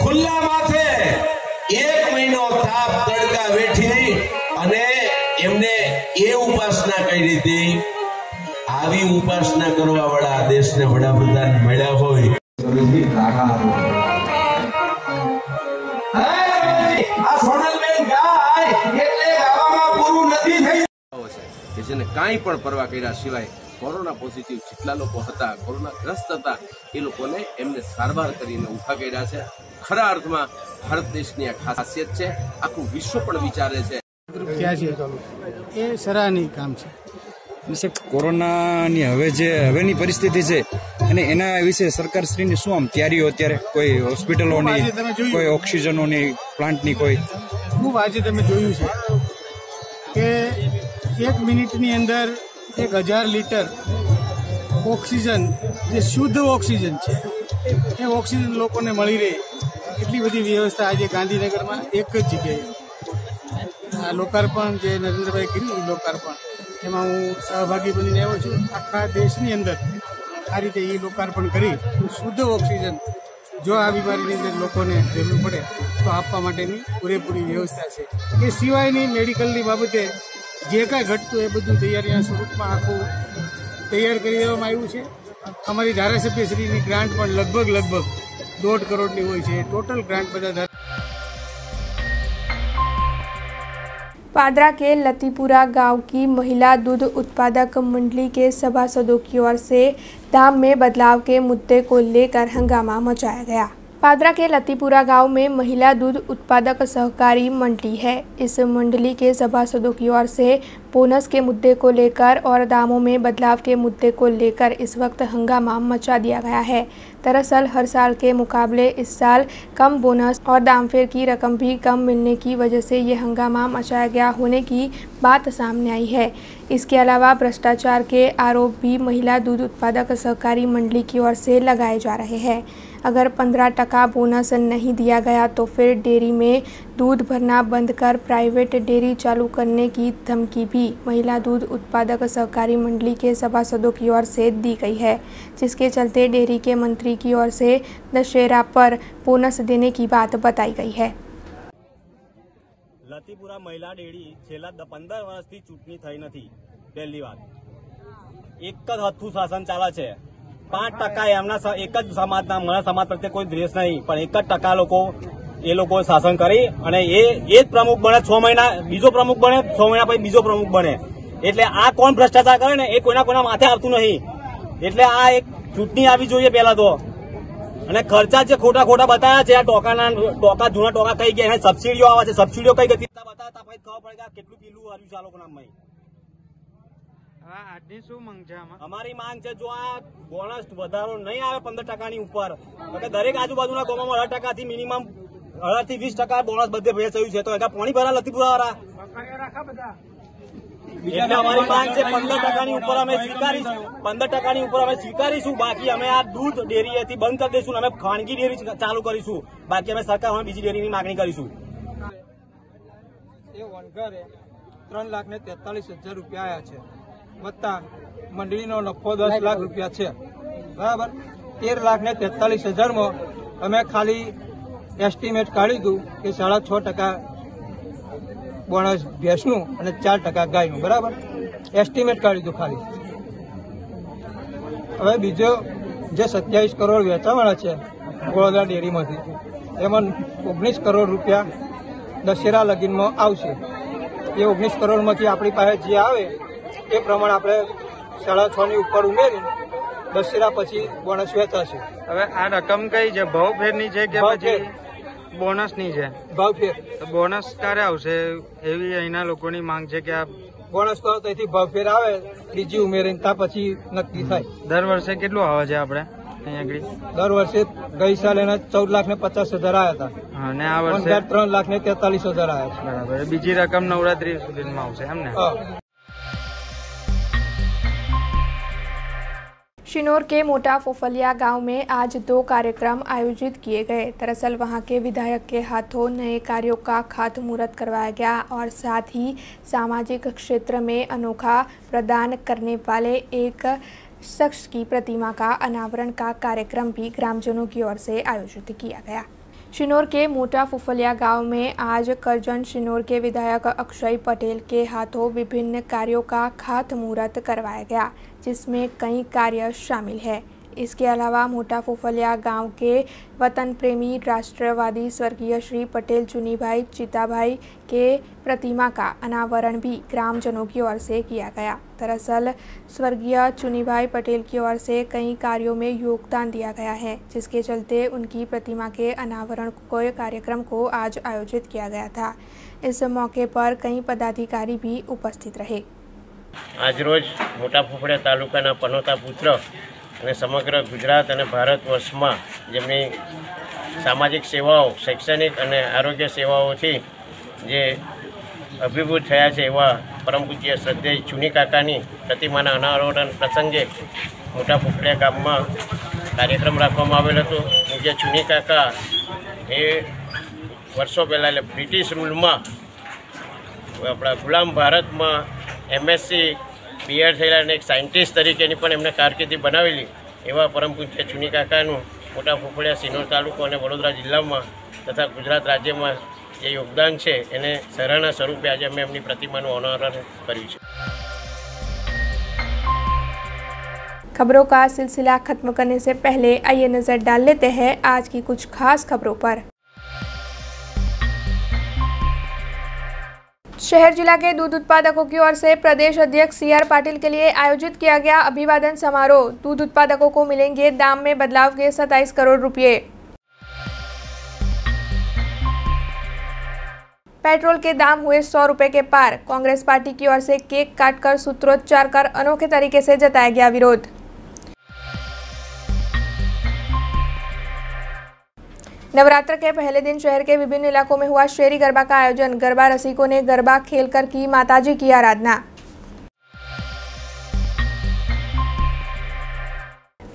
खुला माथे एक महीनो ताप तड़का वेठी अने एमने ए उपासना करी थी। आवी उपासना करवा वाला देश ने वडाप्रधान मळ्या होय। आ सोनलबेन गाय એટલે ગાવામાં પૂરું નથી થઈ છે કે જેને કાઈ પણ પરવા કર્યા સિવાય કોરોના પોઝિટિવ જેટલા લોકો હતા, કોરોના ગ્રસ્ત હતા, એ લોકોને એમને સારવાર કરીને ઉભા કર્યા છે। खरा अर्थ में भारत देश की आ खासियत है। आखू विश्व पर विचारे है। सराहनीय काम है। कोरोना हवे परिस्थिति है एना विषे सरकार श्री ने शू आम तैयारी अत्यारे कोई होस्पिटलों कोई ऑक्सिजनों प्लांट नी कोई खूब आज तमे जोयुं छे के एक मिनिटनी अंदर 1000 लीटर ऑक्सिजन जो शुद्ध ऑक्सिजन है ऑक्सिजन लोग ने मिली रहे। इतनी बड़ी व्यवस्था आज गांधीनगर में एक जगह लोकार्पण जो नरेंद्र भाई करी लोकार्पण एम हूँ सहभागी बनी आयो छू। आखा देश की अंदर आ रीते ये लोकार्पण करी शुद्ध ऑक्सिजन जो आ बीमारी अंदर लोगों ने जरूर पड़े तो आपवा पूरेपूरी व्यवस्था है। ये सीवायनी मेडिकल बाबते जे कई घटतुं ए बधुं तैयारीना स्वरूपमां आखुं तैयार करी देवामां आव्युं छे। अमरी धारासभ्यश्रीनी ग्रांट पर लगभग 1.5 करोड़ होय छे। टोटल ग्रांट बधा पादरा के लतिपुरा गांव की महिला दूध उत्पादक मंडली के सभासदों की ओर से दाम में बदलाव के मुद्दे को लेकर हंगामा मचाया गया। पादरा के लतिपुरा गांव में महिला दूध उत्पादक सहकारी मंडली है। इस मंडली के सभासदों की ओर से बोनस के मुद्दे को लेकर और दामों में बदलाव के मुद्दे को लेकर इस वक्त हंगामा मचा दिया गया है। दरअसल हर साल के मुकाबले इस साल कम बोनस और दामफेर की रकम भी कम मिलने की वजह से ये हंगामा मचाया गया होने की बात सामने आई है। इसके अलावा भ्रष्टाचार के आरोप भी महिला दूध उत्पादक सहकारी मंडली की ओर से लगाए जा रहे हैं। अगर 15% बोनस नहीं दिया गया तो फिर डेयरी में दूध भरना बंद कर प्राइवेट डेयरी चालू करने की धमकी भी महिला दूध उत्पादक सहकारी मंडली के सभासदों की ओर से दी गई है, जिसके चलते डेयरी के मंत्री की ओर से दशहरा पर बोनस देने की बात बताई गई है। लतीपुरा महिला डेयरी छेल्ला 15 वर्ष थी चूंटणी थई नथी। पहली बात एक हथु शासन चाले छे। 5% एमना एक ज समाजना मरा समाज प्रत्ये कोई द्वेष नहीं पण 1% लोको ए लोको शासन करी अने ए प्रमुख बने 6 महीना बीजो प्रमुख बने 6 महीना पछी बीजो प्रमुख बने एटले आ कोण भ्रष्टाचार करे ने ए कोईना माथे आवतुं नहीं। एटले आ एक चूंटणी आवी जोईए पहेला तो अने खर्चा जे खोटा बताया छे आ टोका जूना टोका कई गया सब्सिडीओ आवे छे। सब्सिडीओ कई गती बताया ता पछी खबर पडे के केटलुं पीलुं आव्युं छे आ लोकोना नाममां। हमारी मांग है जो आ बोनस वधारो नहीं आए 15% ऊपर तो दरेक आजूबाजू गांव में 18% थी मिनिमम 18 થી 20% बोनस बदले भेज थयु छे तो एका पाणी भरा लतीपुरा वाळा हमारी मांग है 15% ऊपर अमे स्वीकारीशुं। 15% ऊपर अमे स्वीकारीशुं बाकी अमे आ दूध डेयरी बंद कर दईशुं। अमे खानगी डेयरी चालू करीशुं बाकी अमे सरकार में बीजी डेयरीनी मांगणी करीशुं। 3,43,000 रूपिया आया है वत्ता मंडली नो नफो 10 लाख रूपिया है बराबर 13,43,000 में अमे खाली एस्टिमेट काढ़ी दू कि 6.5% बोनस भैंसनु अने 4% गायनु बराबर एस्टिमेट काढ़ी दू खाली। हवे बीजो जे 27 करोड़ वेचावाना है वडोदरा डेरी में एम 19 करोड़ रूपिया दशेरा लगीन में आवशे। ये 19 करोड़ में अपनी पास जे आए ए प्रमाण आप 6.5 ऊपर उमेरी દશેરા પછી બોનસ વેચાશે. હવે આ રકમ કઈ છે, ભાવ ફેરની છે કે પછી બોનસ ની છે? ભાવ ફેર. બોનસ ક્યારે આવશે એવી અહીંના લોકોની માંગ છે કે આ બોનસ તો તેથી ભાવ ફેર આવે ત્રીજી ઉમેરીને ત્યાં પછી નક્કી થાય. દર વર્ષે કેટલું આવે છે આપણે અહીંયા? દર વર્ષે ગઈ સાલ એના 14,50,000 આવ્યા હતા અને આ વર્ષે 3,43,000 આવ્યા છે. બરાબર. બીજી રકમ નવરાત્રી સુધીમાં આવશે એમ ને? सिनोर के मोटा फोफलिया गांव में आज 2 कार्यक्रम आयोजित किए गए. दरअसल वहां के विधायक के हाथों नए कार्यों का खातमुहूर्त करवाया गया और साथ ही सामाजिक क्षेत्र में अनोखा प्रदान करने वाले एक शख्स की प्रतिमा का अनावरण का कार्यक्रम भी ग्रामजनों की ओर से आयोजित किया गया. सिनोर के मोटा फुफलिया गांव में आज करजन सिनोर के विधायक अक्षय पटेल के हाथों विभिन्न कार्यों का खातमुहूर्त करवाया गया, जिसमें कई कार्य शामिल है. इसके अलावा मोटा फुफलिया गांव के वतन प्रेमी राष्ट्रवादी स्वर्गीय श्री पटेल चुनीभाई चिताभाई के प्रतिमा का अनावरण भी ग्रामजनों की ओर से किया गया. दरअसल स्वर्गीय चुनीभाई पटेल की ओर से कई कार्यों में योगदान दिया गया है, जिसके चलते उनकी प्रतिमा के अनावरण को कार्यक्रम को आज आयोजित किया गया था. इस मौके पर कई पदाधिकारी भी उपस्थित रहे. आज रोज मोटा फुफड़िया तालुकाना पनोता पुत्र અને સમગ્ર ગુજરાત અને ભારત વર્ષમાં જેમની સામાજિક સેવાઓ, શૈક્ષણિક અને આરોગ્ય સેવાઓથી જે અભિભૂત થયા છે એવા પરમ પૂજ્ય શ્રદ્ધેય ચુની કાકાની પ્રતિમાના અનાવરણ પ્રસંગે મોટા ફુફળિયા ગામમાં કાર્યક્રમ રાખવામાં આવેલ હતો. પૂજ્ય ચુની કાકા એ વર્ષો પહેલાં, એટલે બ્રિટિશ રૂલમાં આપણા ગુલામ ભારતમાં MSc બીઆર થયેલા અને એક સાયન્ટિસ્ટ તરીકેની પણ એમને કારકિર્દી બનાવેલી એવા પરમ પૂજ્ય ચુની કાકાનું મોટા ફુફળિયા સિનોર તાલુકો અને વડોદરા જિલ્લામાં તથા ગુજરાત રાજ્યમાં જે યોગદાન છે એને સરાહના સ્વરૂપે આજે અમે એમની પ્રતિમાનું અનાવરણ કર્યું છે. खबरों का सिलसिला खत्म करने से पहले आइए नजर डाल लेते हैं आज की कुछ खास खबरों पर. शहर जिला के दूध उत्पादकों की ओर से प्रदेश अध्यक्ष सीआर पाटिल के लिए आयोजित किया गया अभिवादन समारोह. दूध उत्पादकों को मिलेंगे दाम में बदलाव के 27 करोड़ रुपए. पेट्रोल के दाम हुए 100 रुपए के पार. कांग्रेस पार्टी की ओर से केक काटकर सूत्रोच्चार कर अनोखे तरीके से जताया गया विरोध. नवरात्र के पहले दिन शहर के विभिन्न इलाकों में हुआ शेरी गरबा का आयोजन. गरबा रसिकों ने गरबा खेलकर की माताजी की आराधना.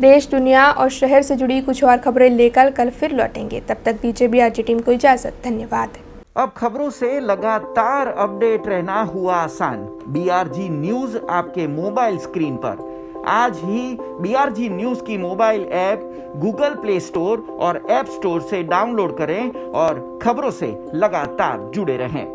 देश, दुनिया और शहर से जुड़ी कुछ और खबरें लेकर कल फिर लौटेंगे. तब तक दीजिए बीआरजी टीम को इजाजत. धन्यवाद. अब खबरों से लगातार अपडेट रहना हुआ आसान. बीआरजी न्यूज आपके मोबाइल स्क्रीन पर. आज ही बीआरजी न्यूज की mobile app Google Play Store और ऐप स्टोर से डाउनलोड करें और खबरों से लगातार जुड़े रहें.